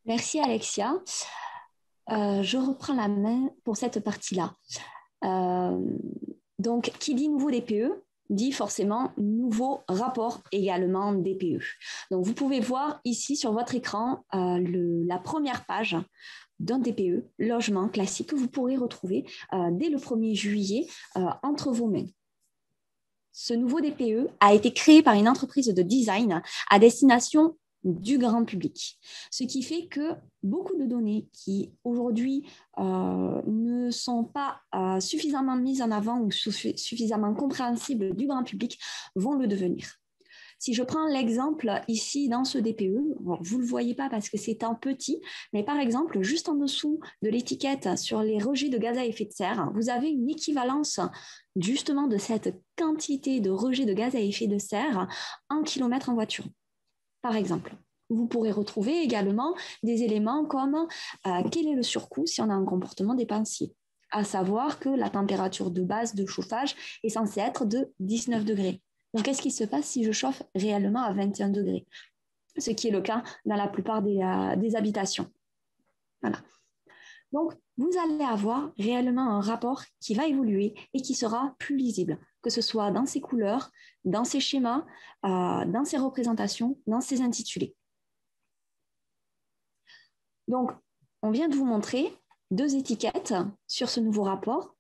Merci Alexia. Euh, je reprends la main pour cette partie-là. Euh, donc, qui dit nouveau D P E dit forcément nouveau rapport également D P E. Donc, vous pouvez voir ici sur votre écran euh, le, la première page d'un D P E, logement classique, que vous pourrez retrouver euh, dès le premier juillet euh, entre vos mains. Ce nouveau D P E a été créé par une entreprise de design à destination du grand public. Ce qui fait que beaucoup de données qui aujourd'hui euh, ne sont pas euh, suffisamment mises en avant ou suffisamment compréhensibles du grand public vont le devenir. Si je prends l'exemple ici dans ce D P E, vous ne le voyez pas parce que c'est en petit, mais par exemple, juste en dessous de l'étiquette sur les rejets de gaz à effet de serre, vous avez une équivalence justement de cette quantité de rejets de gaz à effet de serre en kilomètres en voiture. Par exemple, vous pourrez retrouver également des éléments comme euh, quel est le surcoût si on a un comportement dépensier, à savoir que la température de base de chauffage est censée être de dix-neuf degrés. Donc, qu'est-ce qui se passe si je chauffe réellement à vingt et un degrés? Ce qui est le cas dans la plupart des, euh, des habitations. Voilà. Donc, vous allez avoir réellement un rapport qui va évoluer et qui sera plus lisible, que ce soit dans ses couleurs, dans ses schémas, euh, dans ses représentations, dans ses intitulés. Donc, on vient de vous montrer deux étiquettes sur ce nouveau rapport,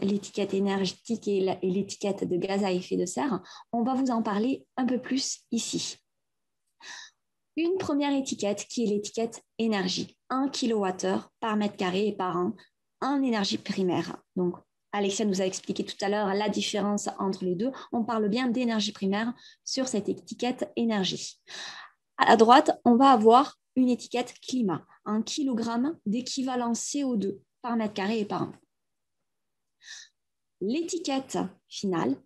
l'étiquette énergétique et l'étiquette de gaz à effet de serre. On va vous en parler un peu plus ici. Une première étiquette qui est l'étiquette énergie, un kilowattheure par mètre carré et par an en énergie primaire. Donc, Alexia nous a expliqué tout à l'heure la différence entre les deux. On parle bien d'énergie primaire sur cette étiquette énergie. À la droite, on va avoir une étiquette climat, un kilogramme d'équivalent C O deux par mètre carré et par an. L'étiquette finale,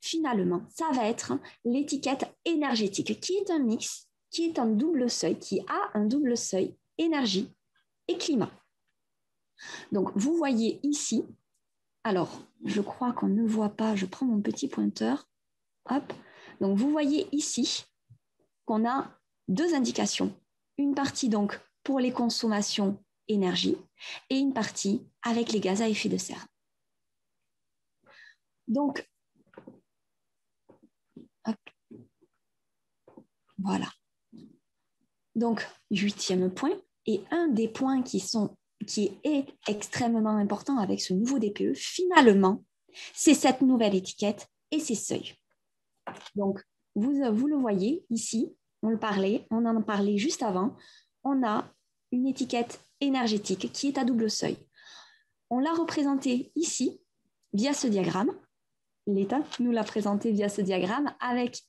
finalement, ça va être l'étiquette énergétique qui est un mix, qui est un double seuil, qui a un double seuil énergie et climat. Donc, vous voyez ici, alors, je crois qu'on ne voit pas, je prends mon petit pointeur, hop. Donc, vous voyez ici qu'on a deux indications. Une partie, donc, pour les consommations énergie et une partie avec les gaz à effet de serre. Donc, hop, voilà. Donc, huitième point, et un des points qui, sont, qui est extrêmement important avec ce nouveau D P E, finalement, c'est cette nouvelle étiquette et ses seuils. Donc, vous, vous le voyez ici, on le parlait, on en parlait juste avant, on a une étiquette énergétique qui est à double seuil. On l'a représentée ici via ce diagramme, l'État nous l'a présenté via ce diagramme avec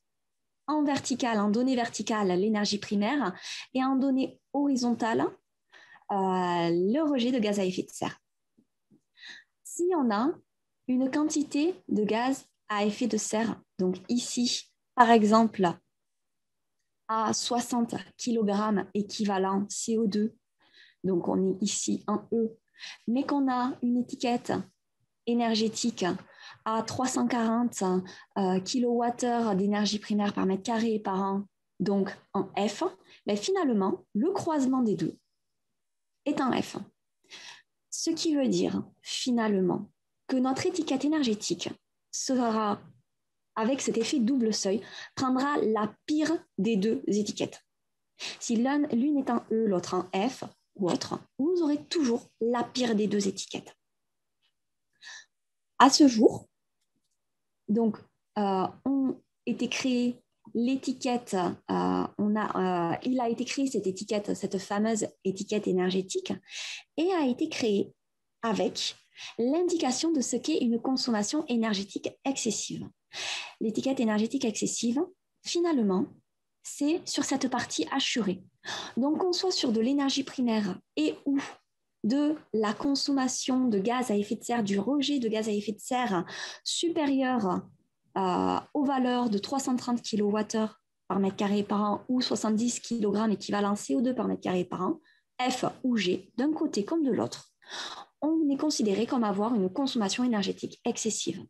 en vertical, en données verticales, l'énergie primaire et en données horizontales, euh, le rejet de gaz à effet de serre. Si on a une quantité de gaz à effet de serre, donc ici, par exemple, à soixante kilogrammes équivalent C O deux, donc on est ici en E, mais qu'on a une étiquette énergétique à trois cent quarante kilowattheures d'énergie primaire par mètre carré par an, donc en F, ben finalement, le croisement des deux est en F. Ce qui veut dire, finalement, que notre étiquette énergétique sera, avec cet effet double seuil, prendra la pire des deux étiquettes. Si l'une est en E, l'autre en F ou autre, vous aurez toujours la pire des deux étiquettes. À ce jour, donc, euh, ont été créées l'étiquette, euh, on a, euh, il a été créé cette étiquette, cette fameuse étiquette énergétique, et a été créée avec l'indication de ce qu'est une consommation énergétique excessive. L'étiquette énergétique excessive, finalement, c'est sur cette partie assurée. Donc, qu'on soit sur de l'énergie primaire et ou de la consommation de gaz à effet de serre, du rejet de gaz à effet de serre supérieur euh, aux valeurs de trois cent trente kilowattheures par mètre carré par an ou soixante-dix kilogrammes équivalent C O deux par mètre carré par an, F ou G, d'un côté comme de l'autre, on est considéré comme avoir une consommation énergétique excessive.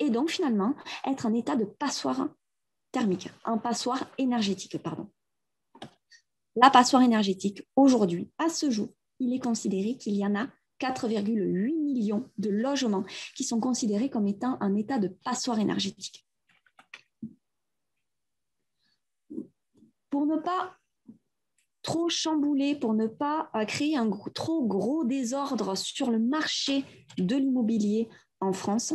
Et donc, finalement, être en état de passoire thermique, en passoire énergétique, pardon. La passoire énergétique, aujourd'hui, à ce jour, il est considéré qu'il y en a quatre virgule huit millions de logements qui sont considérés comme étant en état de passoire énergétique. Pour ne pas trop chambouler, pour ne pas créer un gros, trop gros désordre sur le marché de l'immobilier en France,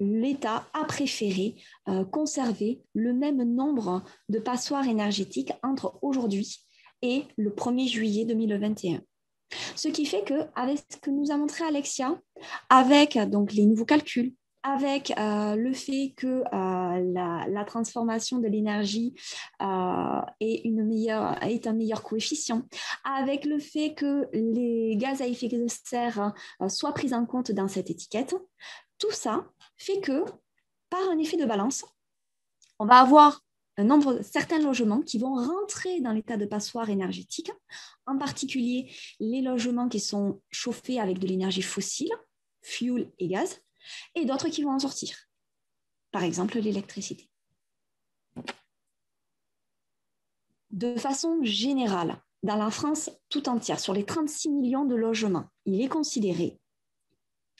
l'État a préféré euh, conserver le même nombre de passoires énergétiques entre aujourd'hui et le premier juillet deux mille vingt et un. Ce qui fait qu'avec ce que nous a montré Alexia, avec donc, les nouveaux calculs, avec euh, le fait que euh, la, la transformation de l'énergie euh, est, une meilleure, est un meilleur coefficient, avec le fait que les gaz à effet de serre euh, soient pris en compte dans cette étiquette, tout ça fait que, par un effet de balance, on va avoir un nombre, certains logements qui vont rentrer dans l'état de passoire énergétique, en particulier les logements qui sont chauffés avec de l'énergie fossile, fuel et gaz, et d'autres qui vont en sortir, par exemple l'électricité. De façon générale, dans la France tout entière, sur les trente-six millions de logements, il est considéré,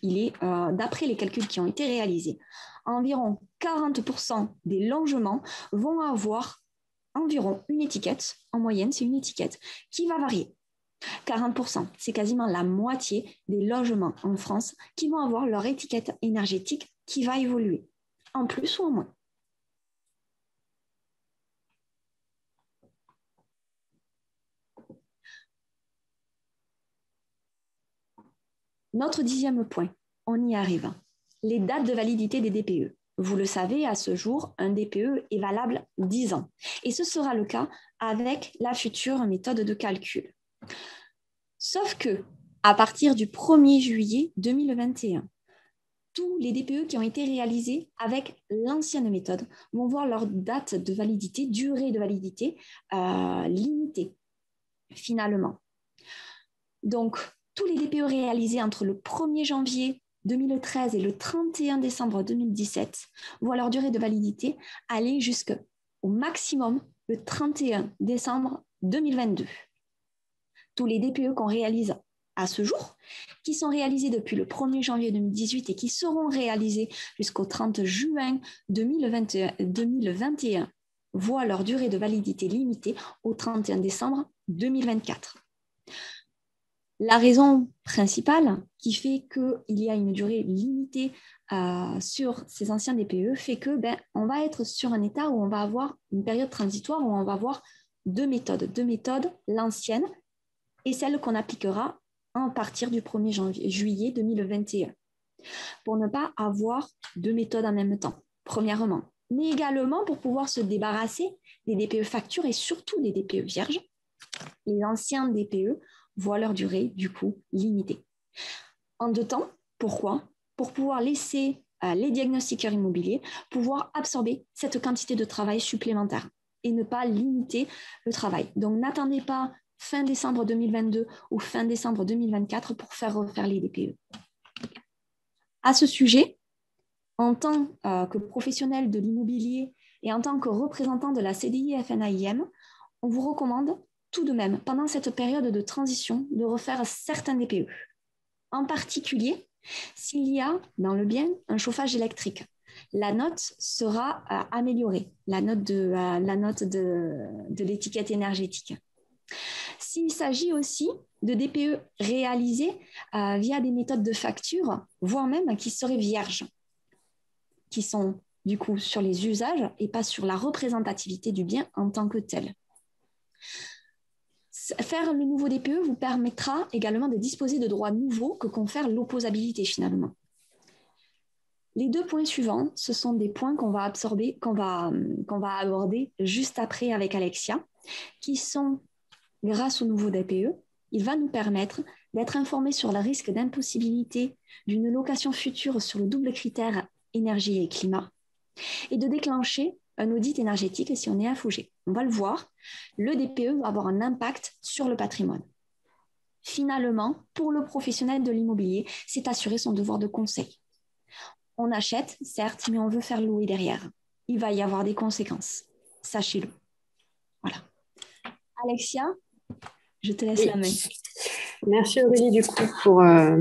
il est, euh, d'après les calculs qui ont été réalisés, environ quarante pour cent des logements vont avoir environ une étiquette, en moyenne c'est une étiquette, qui va varier. quarante pour cent, c'est quasiment la moitié des logements en France qui vont avoir leur étiquette énergétique qui va évoluer, en plus ou en moins. Notre dixième point, on y arrive, les dates de validité des D P E. Vous le savez, à ce jour, un D P E est valable dix ans. Et ce sera le cas avec la future méthode de calcul. Sauf que, à partir du premier juillet deux mille vingt et un, tous les D P E qui ont été réalisés avec l'ancienne méthode vont voir leur date de validité, durée de validité euh, limitée, finalement. Donc, tous les D P E réalisés entre le premier janvier deux mille treize et le trente et un décembre deux mille dix-sept voient leur durée de validité aller jusqu'au maximum le trente et un décembre deux mille vingt-deux. Tous les D P E qu'on réalise à ce jour, qui sont réalisés depuis le premier janvier deux mille dix-huit et qui seront réalisés jusqu'au trente juin deux mille vingt et un, voient leur durée de validité limitée au trente et un décembre deux mille vingt-quatre. La raison principale qui fait qu'il y a une durée limitée euh, sur ces anciens D P E fait que ben, on va être sur un état où on va avoir une période transitoire où on va avoir deux méthodes, deux méthodes, l'ancienne et celle qu'on appliquera à partir du premier juillet deux mille vingt et un, pour ne pas avoir deux méthodes en même temps, premièrement, mais également pour pouvoir se débarrasser des D P E factures et surtout des D P E vierges. Les anciens D P E voient leur durée, du coup, limitée. En deux temps, pourquoi? Pour pouvoir laisser euh, les diagnostiqueurs immobiliers pouvoir absorber cette quantité de travail supplémentaire et ne pas limiter le travail. Donc, n'attendez pas fin décembre deux mille vingt-deux ou fin décembre deux mille vingt-quatre pour faire refaire les D P E. À ce sujet, en tant euh, que professionnel de l'immobilier et en tant que représentant de la C D I F N A I M, on vous recommande tout de même, pendant cette période de transition, de refaire certains D P E. En particulier, s'il y a dans le bien un chauffage électrique, la note sera euh, améliorée, la note de euh, la note de, de l'étiquette énergétique. S'il s'agit aussi de D P E réalisés euh, via des méthodes de facture, voire même qui seraient vierges, qui sont du coup sur les usages et pas sur la représentativité du bien en tant que tel. Faire le nouveau D P E vous permettra également de disposer de droits nouveaux que confère l'opposabilité finalement. Les deux points suivants, ce sont des points qu'on va absorber, qu'on va, qu'on va aborder juste après avec Alexia, qui sont, grâce au nouveau D P E, il va nous permettre d'être informés sur le risque d'impossibilité d'une location future sur le double critère énergie et climat, et de déclencher un audit énergétique si on est affugé. On va le voir, le D P E va avoir un impact sur le patrimoine. Finalement, pour le professionnel de l'immobilier, c'est assurer son devoir de conseil. On achète, certes, mais on veut faire louer derrière. Il va y avoir des conséquences. Sachez-le. Voilà. Alexia, je te laisse oui. la main. Merci Aurélie du coup pour, euh,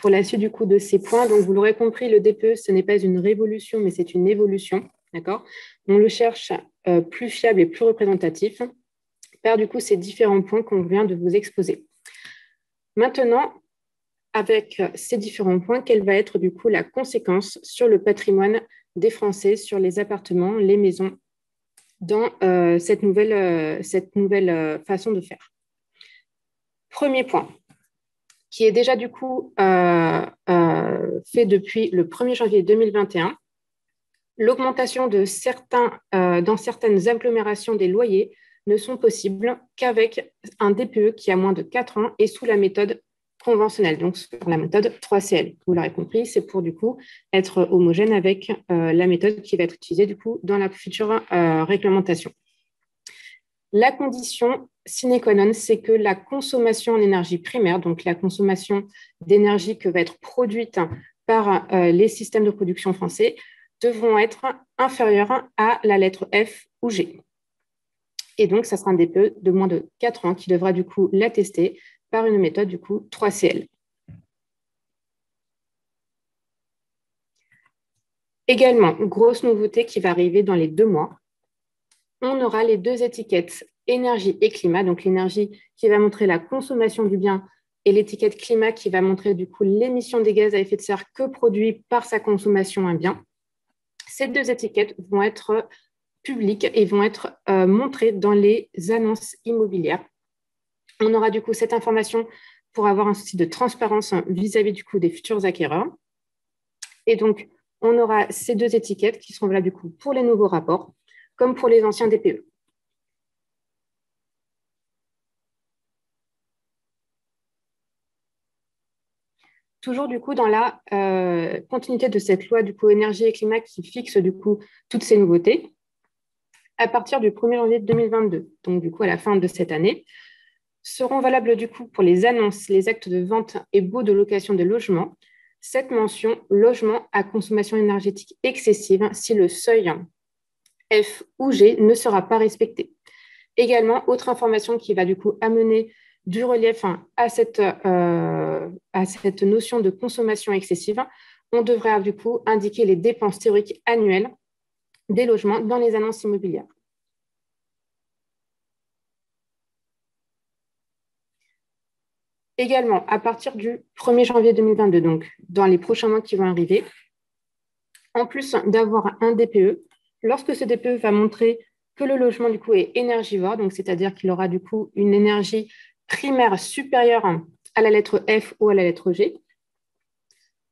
pour la suite du coup de ces points. Donc vous l'aurez compris, le D P E, ce n'est pas une révolution, mais c'est une évolution. D'accord ? On le cherche euh, plus fiable et plus représentatif par du coup ces différents points qu'on vient de vous exposer. Maintenant, avec ces différents points, quelle va être du coup la conséquence sur le patrimoine des Français, sur les appartements, les maisons, dans euh, cette nouvelle, euh, cette nouvelle euh, façon de faire. Premier point, qui est déjà du coup euh, euh, fait depuis le premier janvier deux mille vingt et un, l'augmentation de certains, euh, dans certaines agglomérations des loyers ne sont possibles qu'avec un D P E qui a moins de quatre ans et sous la méthode conventionnelle, donc sur la méthode trois C L. Vous l'aurez compris, c'est pour du coup être homogène avec euh, la méthode qui va être utilisée du coup dans la future euh, réglementation. La condition sine qua non, c'est que la consommation en énergie primaire, donc la consommation d'énergie que va être produite par euh, les systèmes de production français, devront être inférieures à la lettre F ou G. Et donc, ça sera un D P E de moins de quatre ans qui devra du coup l'attester par une méthode du coup trois C L. Également, grosse nouveauté qui va arriver dans les deux mois, on aura les deux étiquettes énergie et climat, donc l'énergie qui va montrer la consommation du bien et l'étiquette climat qui va montrer du coup l'émission des gaz à effet de serre que produit par sa consommation un bien. Ces deux étiquettes vont être publiques et vont être euh, montrées dans les annonces immobilières. On aura du coup cette information pour avoir un souci de transparence vis-à-vis du coup des futurs acquéreurs. Et donc, on aura ces deux étiquettes qui seront là du coup pour les nouveaux rapports, comme pour les anciens D P E. Toujours du coup dans la euh, continuité de cette loi du coup énergie et climat qui fixe du coup toutes ces nouveautés, à partir du premier janvier deux mille vingt-deux, donc du coup à la fin de cette année, seront valables du coup pour les annonces, les actes de vente et baux de location de logements, cette mention logement à consommation énergétique excessive si le seuil F ou G ne sera pas respecté. Également, autre information qui va du coup amener du relief à cette, euh, à cette notion de consommation excessive, on devrait du coup indiquer les dépenses théoriques annuelles des logements dans les annonces immobilières. Également, à partir du premier janvier deux mille vingt-deux, donc dans les prochains mois qui vont arriver, en plus d'avoir un D P E, lorsque ce D P E va montrer que le logement du coup est énergivore, donc c'est-à-dire qu'il aura du coup une énergie primaire supérieure à la lettre F ou à la lettre G,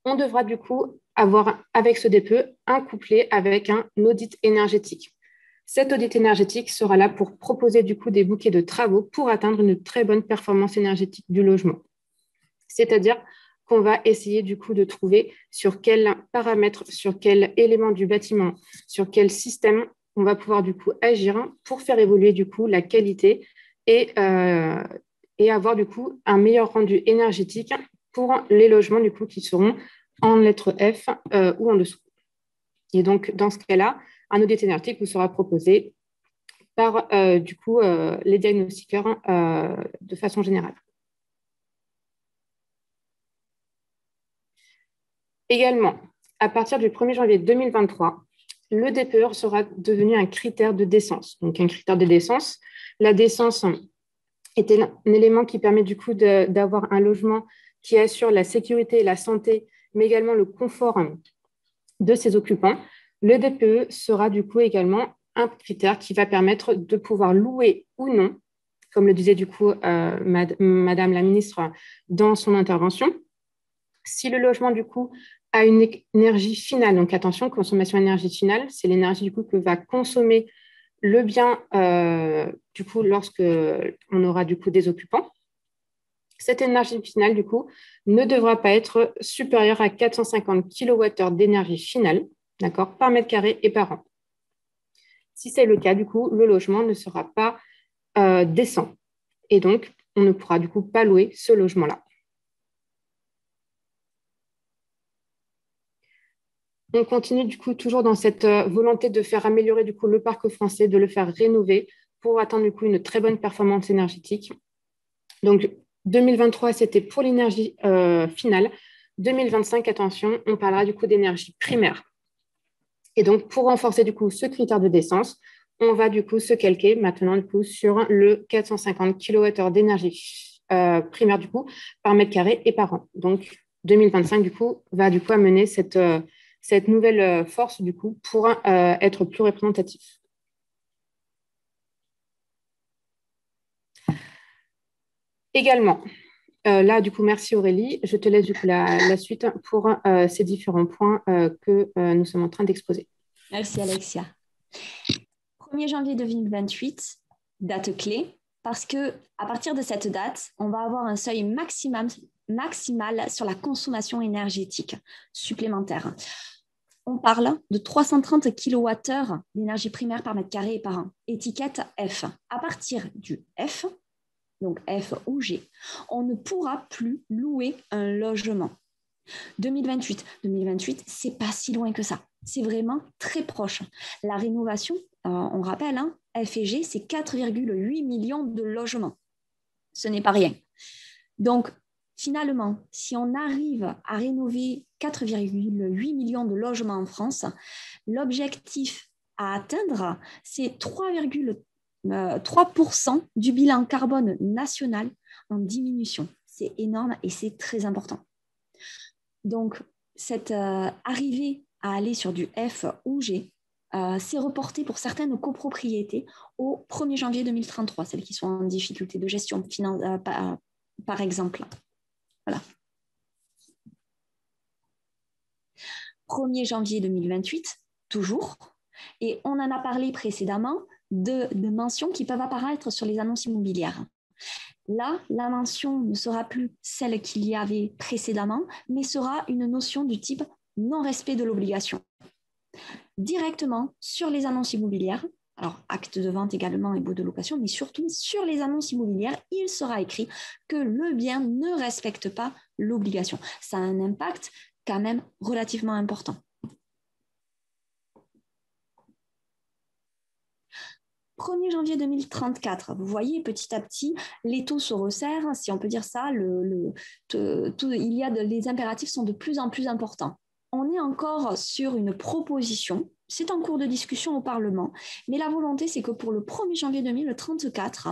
on devra du coup avoir avec ce D P E un couplet avec un audit énergétique. Cet audit énergétique sera là pour proposer du coup des bouquets de travaux pour atteindre une très bonne performance énergétique du logement. C'est-à-dire qu'on va essayer du coup de trouver sur quels paramètres, sur quels éléments du bâtiment, sur quel système on va pouvoir du coup agir pour faire évoluer du coup la qualité et euh, et avoir du coup un meilleur rendu énergétique pour les logements du coup qui seront en lettre F euh, ou en dessous. Et donc dans ce cas-là, un audit énergétique vous sera proposé par euh, du coup euh, les diagnostiqueurs euh, de façon générale. Également, à partir du premier janvier deux mille vingt-trois, le D P E sera devenu un critère de décence. Donc un critère de décence, la décence est un élément qui permet du coup de, d'avoir un logement qui assure la sécurité et la santé, mais également le confort de ses occupants. Le D P E sera du coup également un critère qui va permettre de pouvoir louer ou non comme le disait du coup euh, mad- Madame la Ministre dans son intervention. Si le logement du coup a une énergie finale, donc attention, consommation énergie finale, c'est l'énergie du coup que va consommer le bien euh, du coup lorsque on aura du coup des occupants. Cette énergie finale du coup ne devra pas être supérieure à quatre cent cinquante kilowattheures d'énergie finale, d'accord, par mètre carré et par an. Si c'est le cas, du coup, le logement ne sera pas euh, décent et donc on ne pourra du coup pas louer ce logement-là. On continue du coup toujours dans cette volonté de faire améliorer du coup le parc français, de le faire rénover pour atteindre du coup une très bonne performance énergétique. Donc deux mille vingt-trois, c'était pour l'énergie euh, finale. deux mille vingt-cinq, attention, on parlera du coup d'énergie primaire. Et donc pour renforcer du coup ce critère de décence, on va du coup se calquer maintenant du coup sur le quatre cent cinquante kilowattheures d'énergie euh, primaire du coup par mètre carré et par an. Donc deux mille vingt-cinq du coup va du coup amener cette euh, cette nouvelle force du coup pour euh, être plus représentatif. Également, euh, là du coup, merci Aurélie, je te laisse du coup la, la suite pour euh, ces différents points euh, que euh, nous sommes en train d'exposer. Merci Alexia. premier janvier deux mille vingt-huit, date clé, parce que à partir de cette date, on va avoir un seuil maximum, maximal sur la consommation énergétique supplémentaire. On parle de trois cent trente kilowattheures d'énergie primaire par mètre carré et par an, étiquette F. À partir du F, donc F ou G, on ne pourra plus louer un logement. deux mille vingt-huit, deux mille vingt-huit, c'est pas si loin que ça. C'est vraiment très proche. La rénovation, euh, on rappelle, hein, F et G, c'est quatre virgule huit millions de logements. Ce n'est pas rien. Donc, finalement, si on arrive à rénover quatre virgule huit millions de logements en France, l'objectif à atteindre, c'est trois virgule trois pour cent du bilan carbone national en diminution. C'est énorme et c'est très important. Donc, cette euh, arrivée à aller sur du F ou G, euh, c'est reporté pour certaines copropriétés au premier janvier deux mille trente-trois, celles qui sont en difficulté de gestion, finance, euh, par, par exemple. Voilà. premier janvier deux mille vingt-huit, toujours. Et on en a parlé précédemment de, de mentions qui peuvent apparaître sur les annonces immobilières. Là, la mention ne sera plus celle qu'il y avait précédemment, mais sera une notion du type non-respect de l'obligation. Directement sur les annonces immobilières, alors acte de vente également et baux de location, mais surtout sur les annonces immobilières, il sera écrit que le bien ne respecte pas l'obligation. Ça a un impact quand même relativement important. premier janvier deux mille trente-quatre, vous voyez petit à petit, les taux se resserrent, si on peut dire ça, le, le, tout, tout, il y a de, les impératifs sont de plus en plus importants. On est encore sur une proposition, c'est en cours de discussion au Parlement, mais la volonté, c'est que pour le premier janvier deux mille trente-quatre,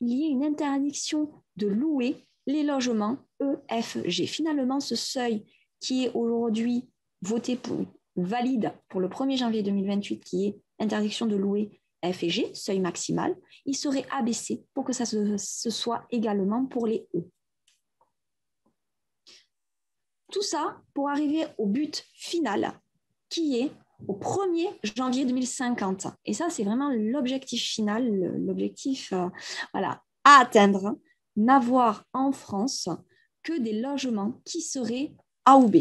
il y ait une interdiction de louer les logements E F G. Finalement, ce seuil qui est aujourd'hui voté pour, valide pour le premier janvier deux mille vingt-huit, qui est interdiction de louer F et G, seuil maximal, il serait abaissé pour que ça se, se soit également pour les E. Tout ça pour arriver au but final, qui est au premier janvier deux mille cinquante. Et ça, c'est vraiment l'objectif final, l'objectif euh, voilà, à atteindre, n'avoir en France que des logements qui seraient A ou B.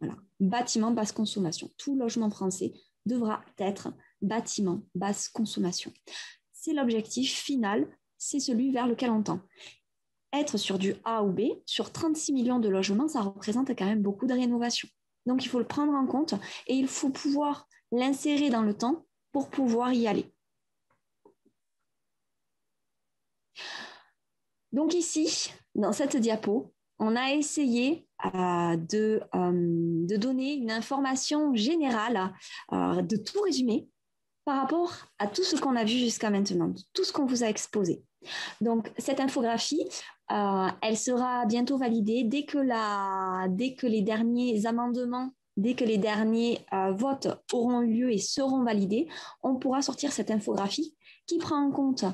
Voilà. Bâtiment basse consommation. Tout logement français devra être bâtiment basse consommation. C'est l'objectif final, c'est celui vers lequel on tend. Être sur du A ou B, sur trente-six millions de logements, ça représente quand même beaucoup de rénovation. Donc, il faut le prendre en compte et il faut pouvoir l'insérer dans le temps pour pouvoir y aller. Donc ici, dans cette diapo, on a essayé euh, de, euh, de donner une information générale, euh, de tout résumer par rapport à tout ce qu'on a vu jusqu'à maintenant, tout ce qu'on vous a exposé. Donc, cette infographie, euh, elle sera bientôt validée dès que, la, dès que les derniers amendements, dès que les derniers euh, votes auront lieu et seront validés, on pourra sortir cette infographie qui prend en compte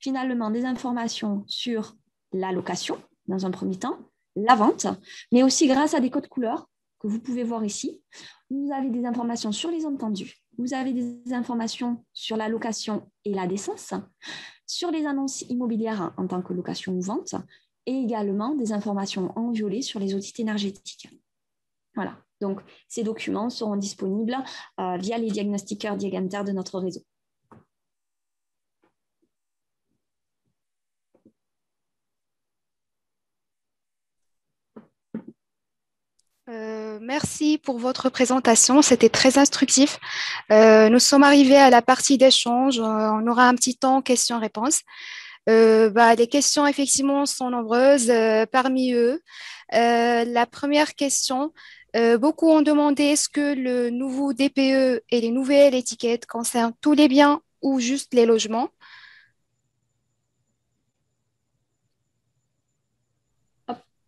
finalement des informations sur la location, dans un premier temps, la vente, mais aussi grâce à des codes couleurs que vous pouvez voir ici. Vous avez des informations sur les entendus, vous avez des informations sur la location et la décence, sur les annonces immobilières en tant que location ou vente, et également des informations en violet sur les audits énergétiques. Voilà, donc ces documents seront disponibles euh, via les diagnostiqueurs Diaganter de notre réseau. Euh, merci pour votre présentation, c'était très instructif. Euh, nous sommes arrivés à la partie d'échange, euh, on aura un petit temps questions-réponses. Euh, bah, les questions effectivement sont nombreuses, euh, parmi eux. Euh, la première question, euh, beaucoup ont demandé est-ce que le nouveau D P E et les nouvelles étiquettes concernent tous les biens ou juste les logements?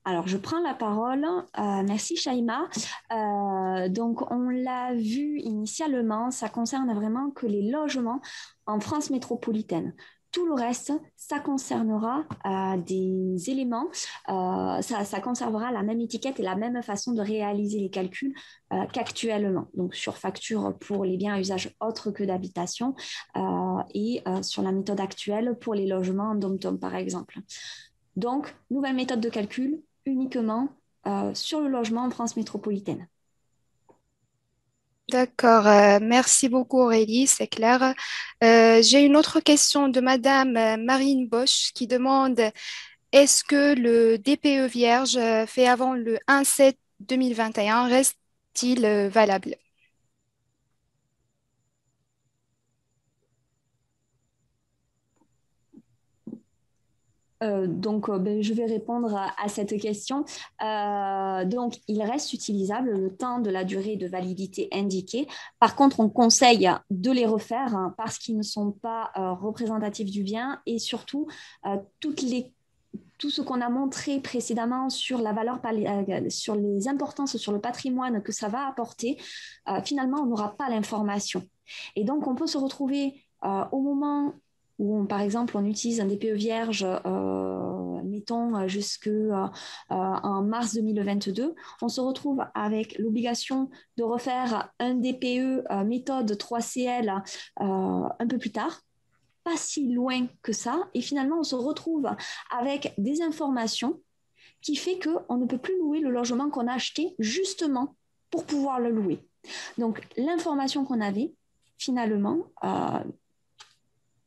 Alors, je prends la parole. Euh, merci, Shaima. Euh, donc, on l'a vu initialement, ça concerne vraiment que les logements en France métropolitaine. Tout le reste, ça concernera euh, des éléments, euh, ça, ça conservera la même étiquette et la même façon de réaliser les calculs euh, qu'actuellement. Donc, sur facture pour les biens à usage autre que d'habitation euh, et euh, sur la méthode actuelle pour les logements en dom-tom, par exemple. Donc, nouvelle méthode de calcul, uniquement euh, sur le logement en France métropolitaine. D'accord, euh, merci beaucoup Aurélie, c'est clair. Euh, J'ai une autre question de Madame Marine Bosch qui demande est-ce que le D P E vierge fait avant le un sept deux mille vingt et un reste-t-il valable? Euh, donc, euh, ben, je vais répondre à, à cette question. Euh, donc, il reste utilisable le temps de la durée de validité indiquée. Par contre, on conseille de les refaire hein, parce qu'ils ne sont pas euh, représentatifs du bien et surtout, euh, toutes les, tout ce qu'on a montré précédemment sur la valeur, euh, sur les importances, sur le patrimoine que ça va apporter, euh, finalement, on n'aura pas l'information. Et donc, on peut se retrouver euh, au moment où, on, par exemple, on utilise un D P E vierge, euh, mettons, jusqu'en euh, euh, mars deux mille vingt-deux, on se retrouve avec l'obligation de refaire un D P E euh, méthode trois C L euh, un peu plus tard, pas si loin que ça, et finalement, on se retrouve avec des informations qui fait qu'on ne peut plus louer le logement qu'on a acheté justement pour pouvoir le louer. Donc, l'information qu'on avait, finalement, euh,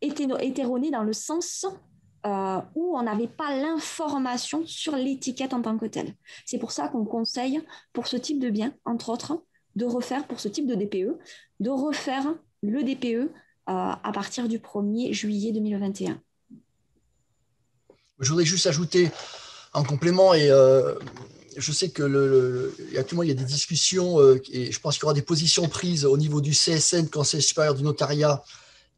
était erroné dans le sens euh, où on n'avait pas l'information sur l'étiquette en tant que telle. C'est pour ça qu'on conseille pour ce type de bien, entre autres, de refaire pour ce type de D P E, de refaire le D P E euh, à partir du premier juillet deux mille vingt et un. Je voudrais juste ajouter un complément et euh, je sais que le, le, actuellement il y a des discussions euh, et je pense qu'il y aura des positions prises au niveau du C S N, Conseil supérieur du notariat,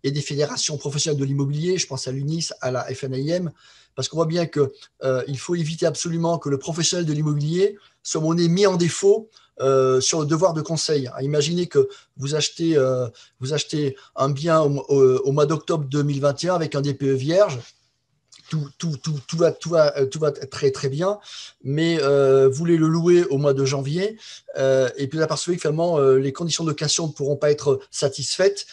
et des fédérations professionnelles de l'immobilier, je pense à l'UNIS, à la F N I M, parce qu'on voit bien qu'il euh, faut éviter absolument que le professionnel de l'immobilier soit mis en défaut euh, sur le devoir de conseil. Imaginez que vous achetez, euh, vous achetez un bien au, au, au mois d'octobre deux mille vingt et un avec un D P E vierge, tout, tout, tout, tout, va, tout, va, tout va très très bien, mais euh, vous voulez le louer au mois de janvier, euh, et puis vous apercevez que finalement euh, les conditions de location ne pourront pas être satisfaites.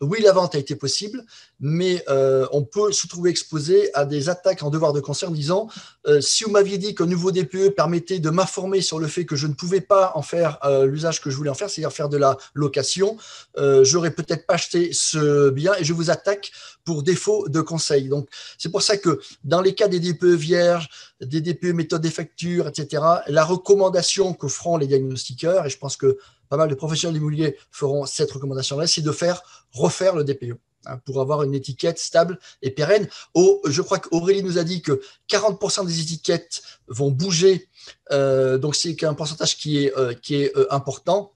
Oui, la vente a été possible, mais euh, on peut se trouver exposé à des attaques en devoir de conseil en disant euh, « si vous m'aviez dit qu'un nouveau D P E permettait de m'informer sur le fait que je ne pouvais pas en faire euh, l'usage que je voulais en faire, c'est-à-dire faire de la location, euh, j'aurais peut-être pas acheté ce bien et je vous attaque pour défaut de conseil ». Donc, c'est pour ça que dans les cas des D P E vierges, des D P E méthode des factures, et cetera, la recommandation que feront les diagnostiqueurs, et je pense que pas mal de professionnels de l'immobilier feront cette recommandation-là, c'est de faire refaire le D P E hein, pour avoir une étiquette stable et pérenne. Oh, je crois qu'Aurélie nous a dit que quarante pour cent des étiquettes vont bouger, euh, donc c'est un pourcentage qui est, euh, qui est euh, important.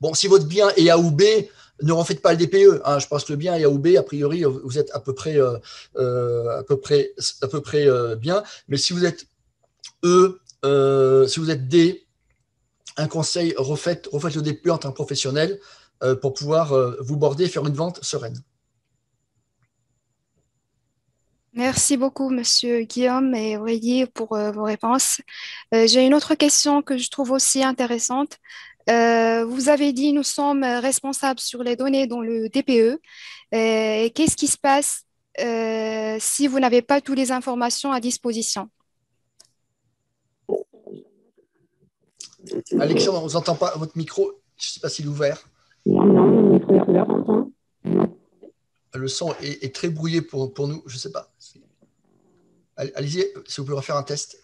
Bon, si votre bien est A ou B, ne refaites pas le D P E. Hein, je pense que le bien est A ou B, a priori, vous êtes à peu près, euh, euh, à peu près, à peu près euh, bien. Mais si vous êtes E, euh, si vous êtes D, un conseil, refaites, refaites le D P E en tant que professionnel euh, pour pouvoir euh, vous border et faire une vente sereine. Merci beaucoup, Monsieur Guillaume et Aurélie, pour euh, vos réponses. Euh, j'ai une autre question que je trouve aussi intéressante. Euh, vous avez dit nous sommes responsables sur les données dans le D P E. Euh, et qu'est-ce qui se passe euh, si vous n'avez pas toutes les informations à disposition? Alexandre, on ne vous entend pas. Votre micro, je ne sais pas s'il est ouvert. Non, non, le micro est ouvert, on entend. Le son est, est très brouillé pour, pour nous, je ne sais pas. Allez-y, si vous pouvez refaire un test.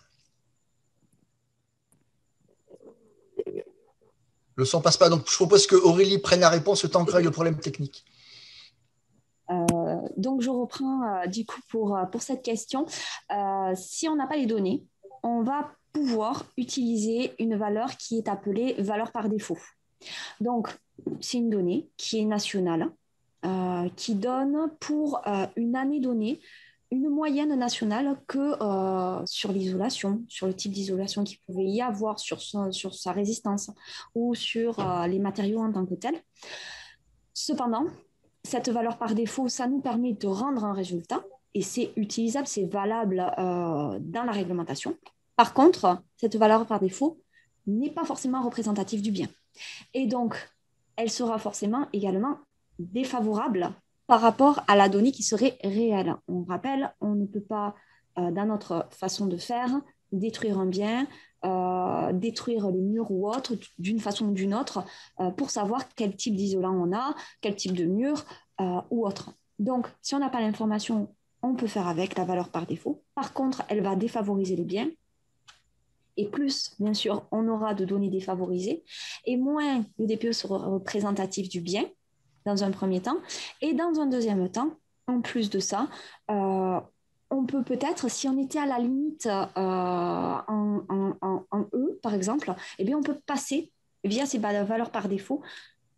Le son ne passe pas, donc je propose que Aurélie prenne la réponse le temps que règle le problème technique. Euh, donc, je reprends euh, du coup pour, pour cette question. Euh, si on n'a pas les données, on va pouvoir utiliser une valeur qui est appelée valeur par défaut. Donc, c'est une donnée qui est nationale, Euh, qui donne pour euh, une année donnée une moyenne nationale que euh, sur l'isolation, sur le type d'isolation qu'il pouvait y avoir, sur, son, sur sa résistance ou sur euh, les matériaux en tant que tels. Cependant, cette valeur par défaut, ça nous permet de rendre un résultat et c'est utilisable, c'est valable euh, dans la réglementation. Par contre, cette valeur par défaut n'est pas forcément représentative du bien. Et donc, elle sera forcément également défavorable par rapport à la donnée qui serait réelle. On rappelle, on ne peut pas, euh, dans notre façon de faire, détruire un bien, euh, détruire les murs ou autre, d'une façon ou d'une autre, euh, pour savoir quel type d'isolant on a, quel type de mur euh, ou autre. Donc, si on n'a pas l'information, on peut faire avec la valeur par défaut. Par contre, elle va défavoriser les biens. Et plus, bien sûr, on aura de données défavorisées, et moins le D P E sera représentatif du bien, dans un premier temps, et dans un deuxième temps, en plus de ça, euh, on peut peut-être, si on était à la limite euh, en, en, en E, par exemple, eh bien on peut passer, via ces valeurs par défaut,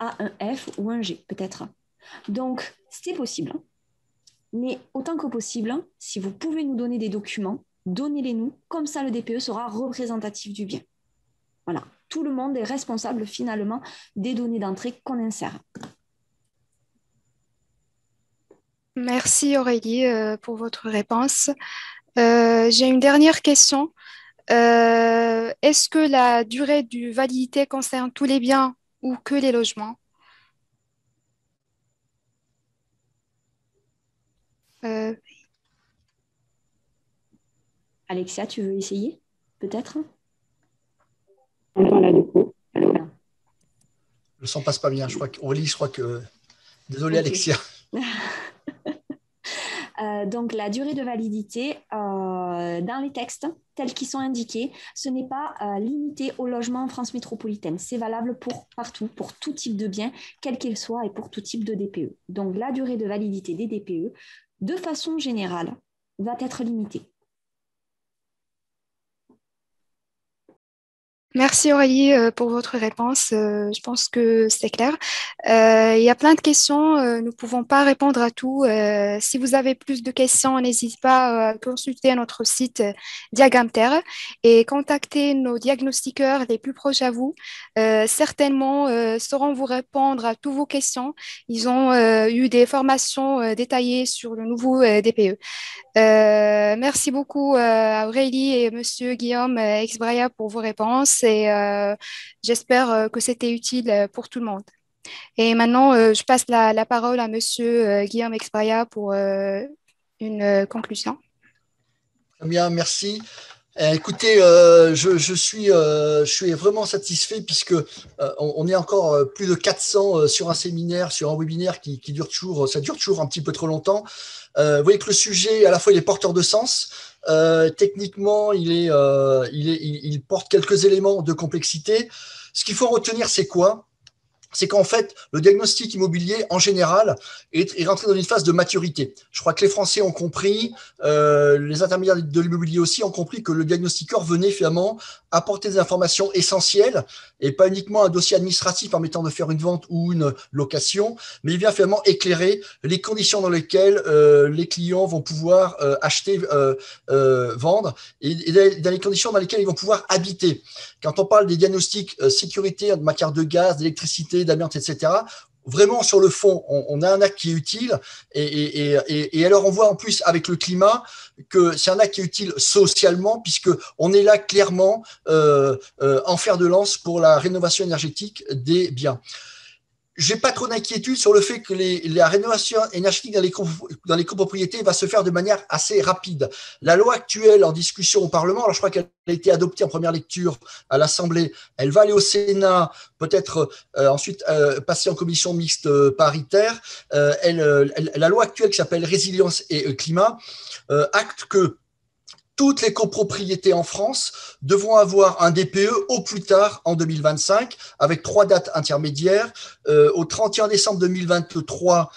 à un F ou un G, peut-être. Donc, c'est possible, mais autant que possible, si vous pouvez nous donner des documents, donnez-les-nous, comme ça le D P E sera représentatif du bien. Voilà, tout le monde est responsable, finalement, des données d'entrée qu'on insère. Merci Aurélie euh, pour votre réponse. Euh, j'ai une dernière question. Euh, est-ce que la durée de validité concerne tous les biens ou que les logements? euh... Alexia, tu veux essayer peut-être? Voilà, du coup. Alors... Le son passe pas bien, je crois qu'Aurélie, je crois que... Désolée okay. Alexia. Euh, donc, la durée de validité euh, dans les textes tels qu'ils sont indiqués, ce n'est pas euh, limité au logement en France métropolitaine. C'est valable pour partout, pour tout type de bien, quel qu'il soit et pour tout type de D P E. Donc, la durée de validité des D P E, de façon générale, va être limitée. Merci Aurélie pour votre réponse. Je pense que c'est clair. Il y a plein de questions. Nous ne pouvons pas répondre à tout. Si vous avez plus de questions, n'hésitez pas à consulter notre site Diagamter et contacter nos diagnostiqueurs les plus proches à vous. Certainement, sauront vous répondre à toutes vos questions. Ils ont eu des formations détaillées sur le nouveau D P E. Merci beaucoup à Aurélie et Monsieur Guillaume Exbraya pour vos réponses. Et euh, j'espère que c'était utile pour tout le monde. Et maintenant, euh, je passe la, la parole à Monsieur euh, Guillaume Exbraya pour euh, une euh, conclusion. Très bien, merci. Eh, écoutez, euh, je, je, suis, euh, je suis vraiment satisfait puisque euh, on, on est encore plus de quatre cents sur un séminaire, sur un webinaire qui, qui dure toujours, ça dure toujours un petit peu trop longtemps. Euh, vous voyez que le sujet, à la fois, il est porteur de sens. Euh, techniquement, il, est, euh, il, est, il, il porte quelques éléments de complexité. Ce qu'il faut retenir, c'est quoi? C'est qu'en fait, le diagnostic immobilier, en général, est, est rentré dans une phase de maturité. Je crois que les Français ont compris, euh, les intermédiaires de l'immobilier aussi ont compris que le diagnostiqueur venait finalement apporter des informations essentielles et pas uniquement un dossier administratif permettant de faire une vente ou une location, mais il vient finalement éclairer les conditions dans lesquelles euh, les clients vont pouvoir euh, acheter, euh, euh, vendre et, et dans les conditions dans lesquelles ils vont pouvoir habiter. Quand on parle des diagnostics euh, sécurité en matière de gaz, d'électricité, d'amiante, et cetera, vraiment sur le fond, on, on a un acte qui est utile. Et, et, et, et alors, on voit en plus avec le climat que c'est un acte qui est utile socialement, puisqu'on est là clairement euh, euh, en fer de lance pour la rénovation énergétique des biens. Je n'ai pas trop d'inquiétude sur le fait que les, la rénovation énergétique dans les, dans les copropriétés va se faire de manière assez rapide. La loi actuelle en discussion au Parlement, alors je crois qu'elle a été adoptée en première lecture à l'Assemblée, elle va aller au Sénat, peut-être euh, ensuite euh, passer en commission mixte euh, paritaire. Euh, elle, elle, la loi actuelle qui s'appelle Résilience et euh, Climat euh, acte que toutes les copropriétés en France devront avoir un D P E au plus tard en deux mille vingt-cinq, avec trois dates intermédiaires. Euh, au trente et un décembre deux mille vingt-trois,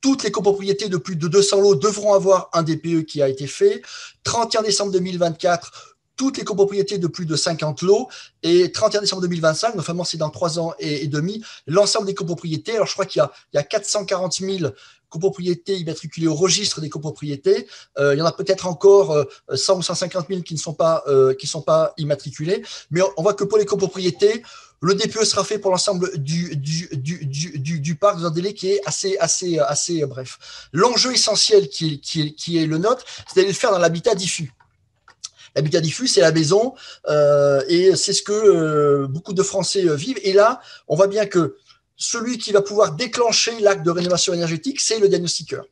toutes les copropriétés de plus de deux cents lots devront avoir un D P E qui a été fait. trente et un décembre deux mille vingt-quatre, toutes les copropriétés de plus de cinquante lots. Et trente et un décembre deux mille vingt-cinq, notamment c'est dans trois ans et, et demi, l'ensemble des copropriétés. Alors je crois qu'il y a, il y a quatre cent quarante mille copropriétés immatriculées au registre des copropriétés. Euh, il y en a peut-être encore euh, cent ou cent cinquante mille qui ne sont pas, euh, qui sont pas immatriculées. Mais on, on voit que pour les copropriétés, le D P E sera fait pour l'ensemble du, du, du, du, du, du parc dans un délai qui est assez, assez, assez bref. L'enjeu essentiel qui est, qui est, qui est le nôtre, c'est d'aller le faire dans l'habitat diffus. L'habitat diffus, c'est la maison euh, et c'est ce que euh, beaucoup de Français euh, vivent. Et là, on voit bien que celui qui va pouvoir déclencher l'acte de rénovation énergétique, c'est le diagnostiqueur.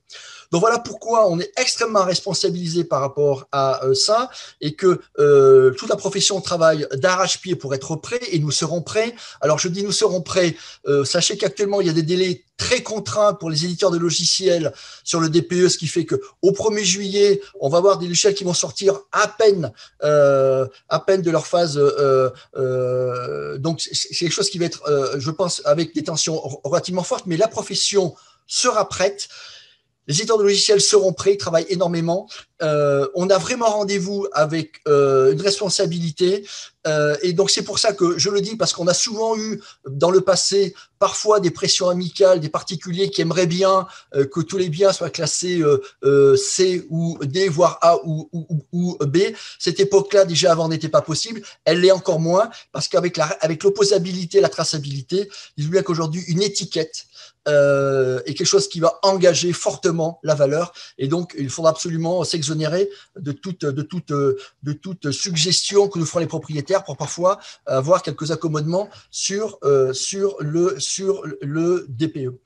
Donc voilà pourquoi on est extrêmement responsabilisé par rapport à euh, ça et que euh, toute la profession travaille d'arrache-pied pour être prêt et nous serons prêts. Alors je dis nous serons prêts, euh, sachez qu'actuellement il y a des délais très contraints pour les éditeurs de logiciels sur le D P E, ce qui fait que au premier juillet, on va avoir des logiciels qui vont sortir à peine, euh, à peine de leur phase. Euh, euh, donc c'est quelque chose qui va être, euh, je pense, avec des tensions relativement fortes, mais la profession sera prête. Les éditeurs de logiciels seront prêts, ils travaillent énormément. Euh, on a vraiment rendez-vous avec euh, une responsabilité. Euh, et donc, c'est pour ça que je le dis, parce qu'on a souvent eu dans le passé parfois des pressions amicales, des particuliers qui aimeraient bien euh, que tous les biens soient classés euh, euh, C ou D, voire A ou, ou, ou, ou B. Cette époque-là, déjà avant, n'était pas possible. Elle l'est encore moins, parce qu'avec la, avec l'opposabilité, la traçabilité, il y a qu'aujourd'hui une étiquette Euh, et quelque chose qui va engager fortement la valeur. Et donc, il faudra absolument s'exonérer de toute, de, toute, de toute suggestion que nous feront les propriétaires pour parfois avoir quelques accommodements sur, euh, sur, le, sur le D P E.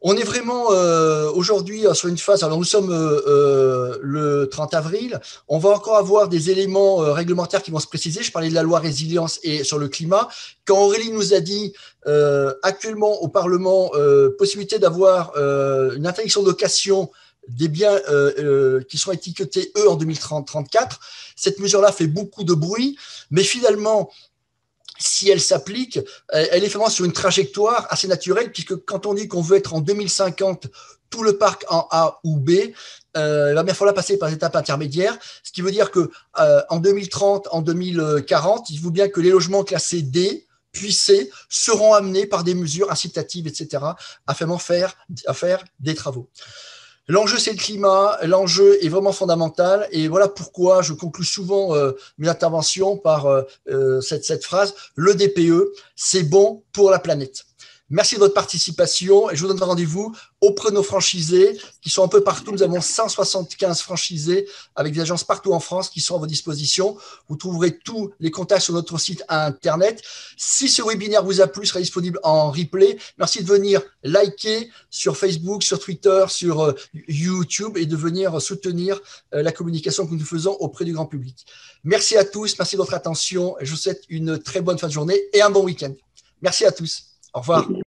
On est vraiment euh, aujourd'hui sur une phase, alors nous sommes euh, euh, le trente avril, on va encore avoir des éléments euh, réglementaires qui vont se préciser. Je parlais de la loi résilience et sur le climat. Quand Aurélie nous a dit euh, actuellement au Parlement, euh, possibilité d'avoir euh, une interdiction de location des biens euh, euh, qui sont étiquetés E en deux mille trente-quatre, cette mesure-là fait beaucoup de bruit, mais finalement, si elle s'applique, elle est vraiment sur une trajectoire assez naturelle, puisque quand on dit qu'on veut être en deux mille cinquante tout le parc en A ou B, euh, il va bien falloir passer par des étapes intermédiaires, ce qui veut dire que euh, en deux mille trente, en deux mille quarante, il faut bien que les logements classés D puis C seront amenés par des mesures incitatives, et cetera, à faire, à faire des travaux. L'enjeu, c'est le climat, l'enjeu est vraiment fondamental et voilà pourquoi je conclue souvent euh, mes interventions par euh, cette, cette phrase, le D P E, c'est bon pour la planète. Merci de votre participation et je vous donne rendez-vous auprès de nos franchisés qui sont un peu partout. Nous avons cent soixante-quinze franchisés avec des agences partout en France qui sont à vos dispositions. Vous trouverez tous les contacts sur notre site internet. Si ce webinaire vous a plu, sera disponible en replay. Merci de venir liker sur Facebook, sur Twitter, sur YouTube et de venir soutenir la communication que nous faisons auprès du grand public. Merci à tous, merci de votre attention. Je vous souhaite une très bonne fin de journée et un bon week-end. Merci à tous. Au revoir.